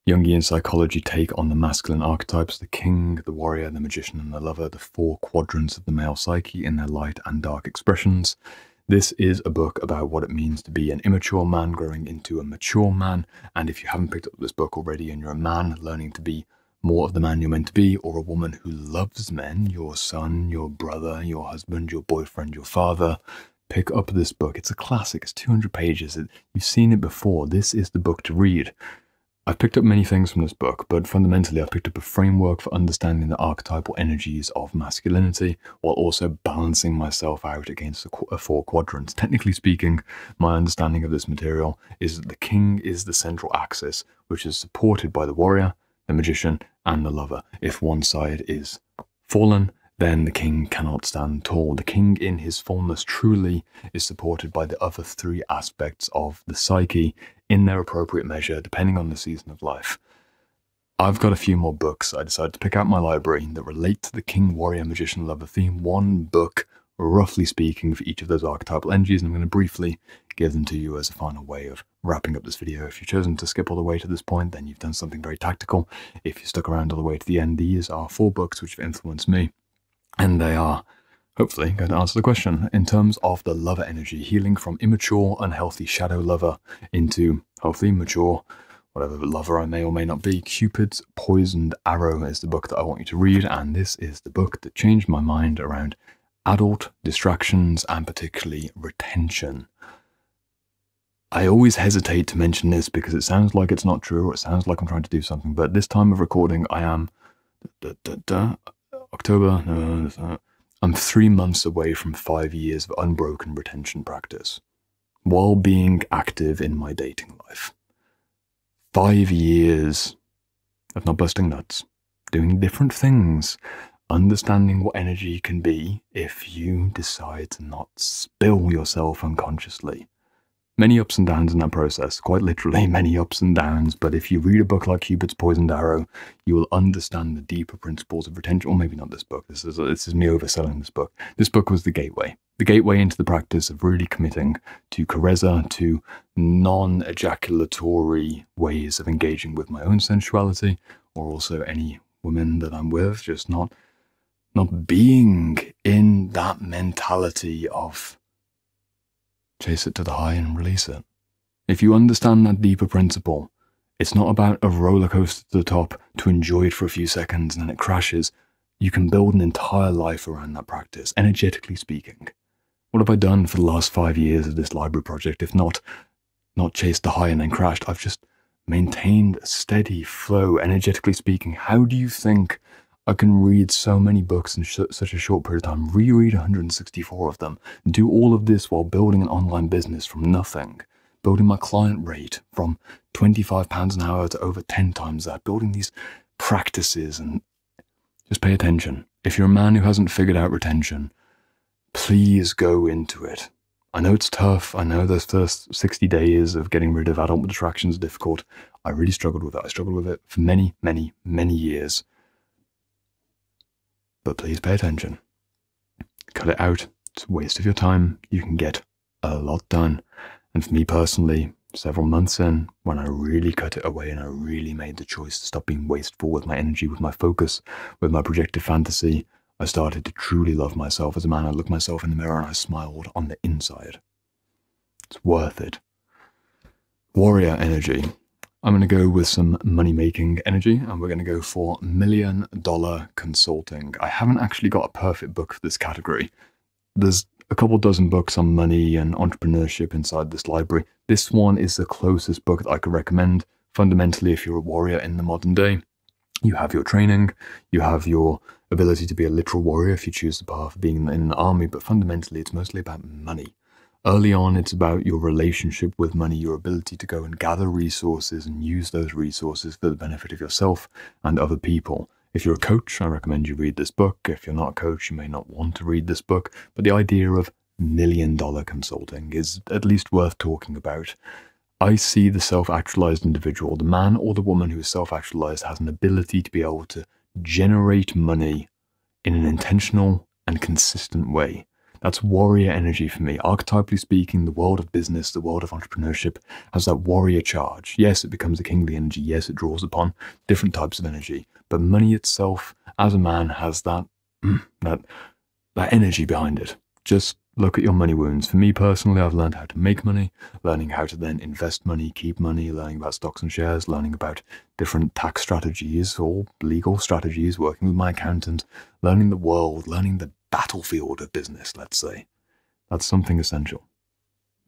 Jungian psychology take on the masculine archetypes, the king, the warrior, the magician, and the lover, the 4 quadrants of the male psyche in their light and dark expressions. This is a book about what it means to be an immature man growing into a mature man, and if you haven't picked up this book already and you're a man learning to be more of the man you're meant to be, or a woman who loves men, your son, your brother, your husband, your boyfriend, your father, pick up this book. It's a classic. It's 200 pages. You've seen it before. This is the book to read. I've picked up many things from this book, but fundamentally I've picked up a framework for understanding the archetypal energies of masculinity while also balancing myself out against the 4 quadrants. Technically speaking, my understanding of this material is that the king is the central axis, which is supported by the warrior, the magician, and the lover. If one side is fallen, then the king cannot stand tall. The king in his fullness truly is supported by the other 3 aspects of the psyche in their appropriate measure, depending on the season of life. I've got a few more books I decided to pick out my library that relate to the King, Warrior, Magician, Lover theme. One book, roughly speaking, for each of those archetypal energies, and I'm going to briefly give them to you as a final way of wrapping up this video. If you've chosen to skip all the way to this point, then you've done something very tactical. If you stuck around all the way to the end, these are 4 books which have influenced me. And they are, hopefully, going to answer the question. In terms of the lover energy, healing from immature, unhealthy shadow lover into healthy, mature, whatever lover I may or may not be, Cupid's Poisoned Arrow is the book that I want you to read, and this is the book that changed my mind around adult distractions and particularly retention. I always hesitate to mention this because it sounds like it's not true, or it sounds like I'm trying to do something, but this time of recording I am... October, I'm 3 months away from 5 years of unbroken retention practice. while being active in my dating life. 5 years of not busting nuts, doing different things, understanding what energy can be if you decide to not spill yourself unconsciously. Many ups and downs in that process, quite literally many ups and downs, but if you read a book like Cupid's Poisoned Arrow, you will understand the deeper principles of retention, or maybe not this book, this is me overselling this book. This book was the gateway into the practice of really committing to Karezza, to non-ejaculatory ways of engaging with my own sensuality, or also any women that I'm with, just not being in that mentality of chase it to the high and release it. If you understand that deeper principle, it's not about a roller coaster to the top to enjoy it for a few seconds and then it crashes. You can build an entire life around that practice, energetically speaking. What have I done for the last 5 years of this library project? If not chased the high and then crashed, I've just maintained a steady flow, energetically speaking. How do you think I can read so many books in such a short period of time, reread 164 of them, do all of this while building an online business from nothing, building my client rate from £25 an hour to over 10 times that, building these practices? And just pay attention. If you're a man who hasn't figured out retention, please go into it. I know it's tough. I know those first 60 days of getting rid of adult distractions are difficult. I really struggled with it. I struggled with it for many, many, many years. But please pay attention. Cut it out. It's a waste of your time. You can get a lot done. And for me personally, several months in, when I really cut it away and I really made the choice to stop being wasteful with my energy, with my focus, with my projected fantasy, I started to truly love myself as a man. I looked myself in the mirror and I smiled on the inside. It's worth it. Warrior energy. I'm going to go with some money-making energy, and we're going to go for $1 Million Consulting. I haven't actually got a perfect book for this category. There's a couple dozen books on money and entrepreneurship inside this library. This one is the closest book that I could recommend. Fundamentally, if you're a warrior in the modern day, you have your training, you have your ability to be a literal warrior if you choose the path of being in an army, but fundamentally it's mostly about money. Early on, it's about your relationship with money, your ability to go and gather resources and use those resources for the benefit of yourself and other people. If you're a coach, I recommend you read this book. If you're not a coach, you may not want to read this book, but the idea of $1 Million Consulting is at least worth talking about. I see the self-actualized individual, the man or the woman who is self-actualized, has an ability to be able to generate money in an intentional and consistent way. That's warrior energy for me. Archetypally speaking, the world of business, the world of entrepreneurship has that warrior charge. Yes, it becomes a kingly energy. Yes, it draws upon different types of energy. But money itself, as a man, has that energy behind it. Just look at your money wounds. For me personally, I've learned how to make money, learning how to then invest money, keep money, learning about stocks and shares, learning about different tax strategies or legal strategies, working with my accountant, learning the world, learning the battlefield of business, let's say. That's something essential.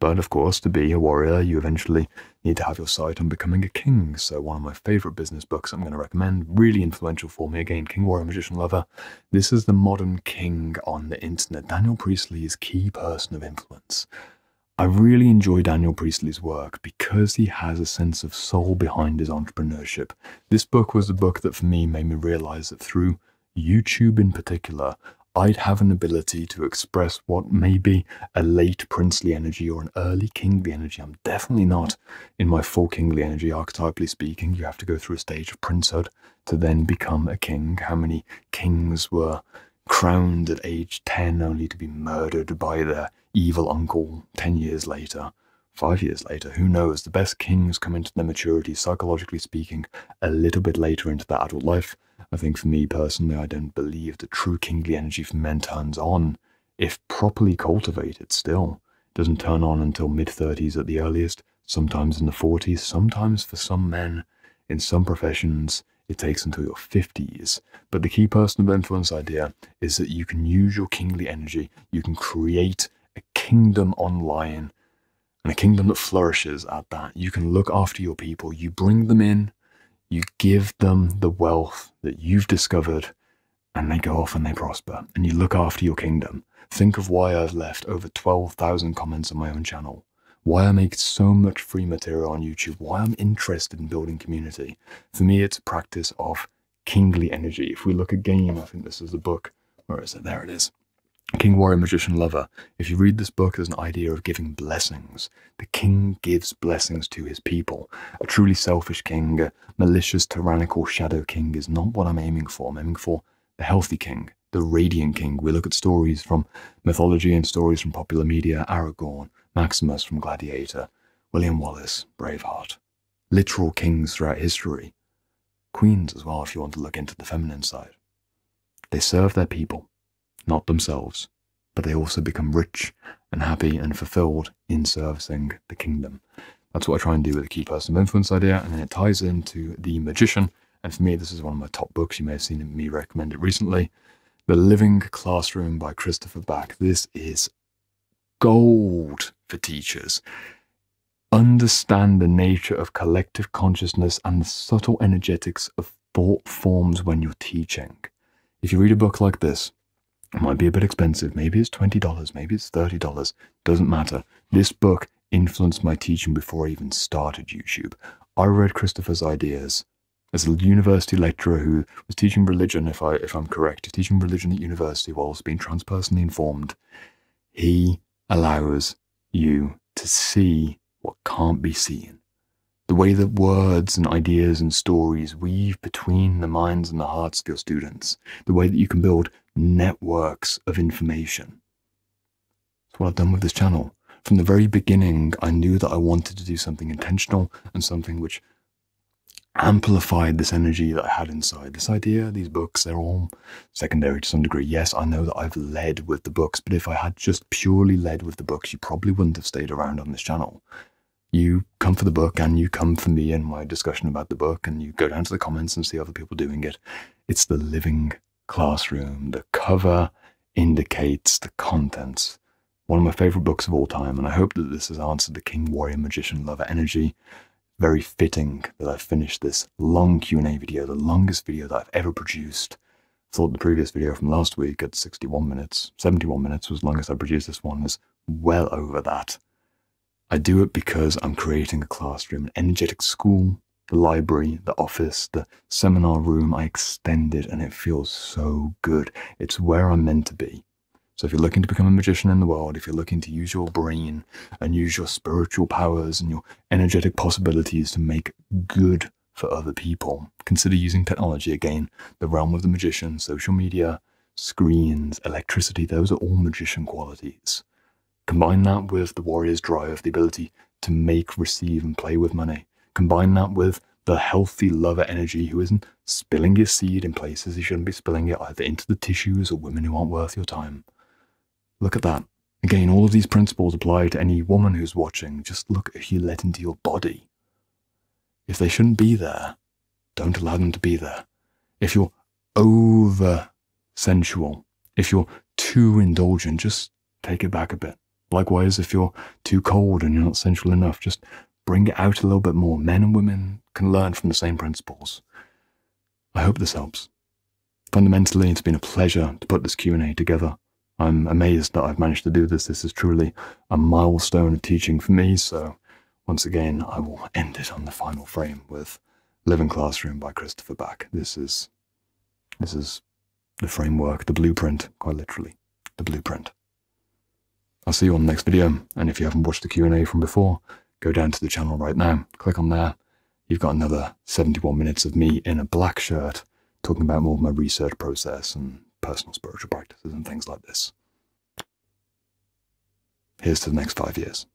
But of course, to be a warrior, you eventually need to have your sight on becoming a king. So one of my favorite business books I'm going to recommend, really influential for me, again, King, Warrior, Magician, Lover. This is the modern King on the internet, Daniel Priestley's Key Person of Influence. I really enjoy Daniel Priestley's work because he has a sense of soul behind his entrepreneurship. This book was the book that for me made me realize that through YouTube in particular, I'd have an ability to express what may be a late princely energy or an early kingly energy. I'm definitely not in my full kingly energy, archetypally speaking. You have to go through a stage of princehood to then become a king. How many kings were crowned at age 10 only to be murdered by their evil uncle 10 years later, 5 years later? Who knows? The best kings come into their maturity, psychologically speaking, a little bit later into their adult life. I think for me personally, I don't believe the true kingly energy for men turns on, if properly cultivated still. It doesn't turn on until mid-30s at the earliest, sometimes in the 40s, sometimes for some men, in some professions, it takes until your 50s. But the key person of influence idea is that you can use your kingly energy, you can create a kingdom online, and a kingdom that flourishes at that. You can look after your people, you bring them in, you give them the wealth that you've discovered, and they go off and they prosper, and you look after your kingdom. Think of why I've left over 12,000 comments on my own channel. why I make so much free material on YouTube, why I'm interested in building community. For me, it's a practice of kingly energy. If we look again, I think this is the book. Where is it? There it is. King, Warrior, Magician, Lover. If you read this book, there's an idea of giving blessings. The king gives blessings to his people. A truly selfish king, a malicious, tyrannical shadow king is not what I'm aiming for. I'm aiming for the healthy king, the radiant king. We look at stories from mythology and stories from popular media. Aragorn, Maximus from Gladiator, William Wallace, Braveheart. Literal kings throughout history. Queens as well, if you want to look into the feminine side. They serve their people. Not themselves, but they also become rich and happy and fulfilled in servicing the kingdom. That's what I try and do with the Key Person of Influence idea, and then it ties into The Magician, and for me this is one of my top books. You may have seen me recommend it recently. The Living Classroom by Christopher Bache. This is gold for teachers. Understand the nature of collective consciousness and the subtle energetics of thought forms when you're teaching. If you read a book like this, it might be a bit expensive, maybe it's $20, maybe it's $30, doesn't matter. This book influenced my teaching before I even started YouTube. I read Christopher's ideas as a university lecturer who was teaching religion, if I'm correct, teaching religion at university whilst being transpersonally informed. He allows you to see what can't be seen. The way that words and ideas and stories weave between the minds and the hearts of your students. The way that you can build networks of information. That's what I've done with this channel. From the very beginning, I knew that I wanted to do something intentional and something which amplified this energy that I had inside. This idea, these books, they're all secondary to some degree. Yes, I know that I've led with the books, but if I had just purely led with the books, you probably wouldn't have stayed around on this channel. You come for the book and you come for me and my discussion about the book, and you go down to the comments and see other people doing it. It's The Living Classroom. The cover indicates the contents. One of my favorite books of all time, and I hope that this has answered the King, Warrior, Magician, Lover energy. Very fitting that I've finished this long Q&A video, the longest video that I've ever produced. I thought the previous video from last week at 61 minutes, 71 minutes was the longest I produced. This one is well over that. I do it because I'm creating a classroom, an energetic school, the library, the office, the seminar room. I extend it and it feels so good. It's where I'm meant to be. So if you're looking to become a magician in the world, if you're looking to use your brain and use your spiritual powers and your energetic possibilities to make good for other people, consider using technology again. The realm of the magician, social media, screens, electricity, those are all magician qualities. Combine that with the warrior's drive, the ability to make, receive, and play with money. Combine that with the healthy lover energy who isn't spilling his seed in places he shouldn't be spilling it, either into the tissues or women who aren't worth your time. Look at that. Again, all of these principles apply to any woman who's watching. Just look at who you let into your body. If they shouldn't be there, don't allow them to be there. If you're over-sensual, if you're too indulgent, just take it back a bit. Likewise, if you're too cold and you're not sensual enough, just bring it out a little bit more. Men and women can learn from the same principles. I hope this helps. Fundamentally, it's been a pleasure to put this Q&A together. I'm amazed that I've managed to do this. This is truly a milestone of teaching for me. So once again, I will end it on the final frame with Living Classroom by Christopher Bache. This is the framework, the blueprint, quite literally, the blueprint. I'll see you on the next video, and if you haven't watched the Q&A from before, go down to the channel right now, click on there. You've got another 71 minutes of me in a black shirt talking about more of my research process and personal spiritual practices and things like this. Here's to the next 5 years.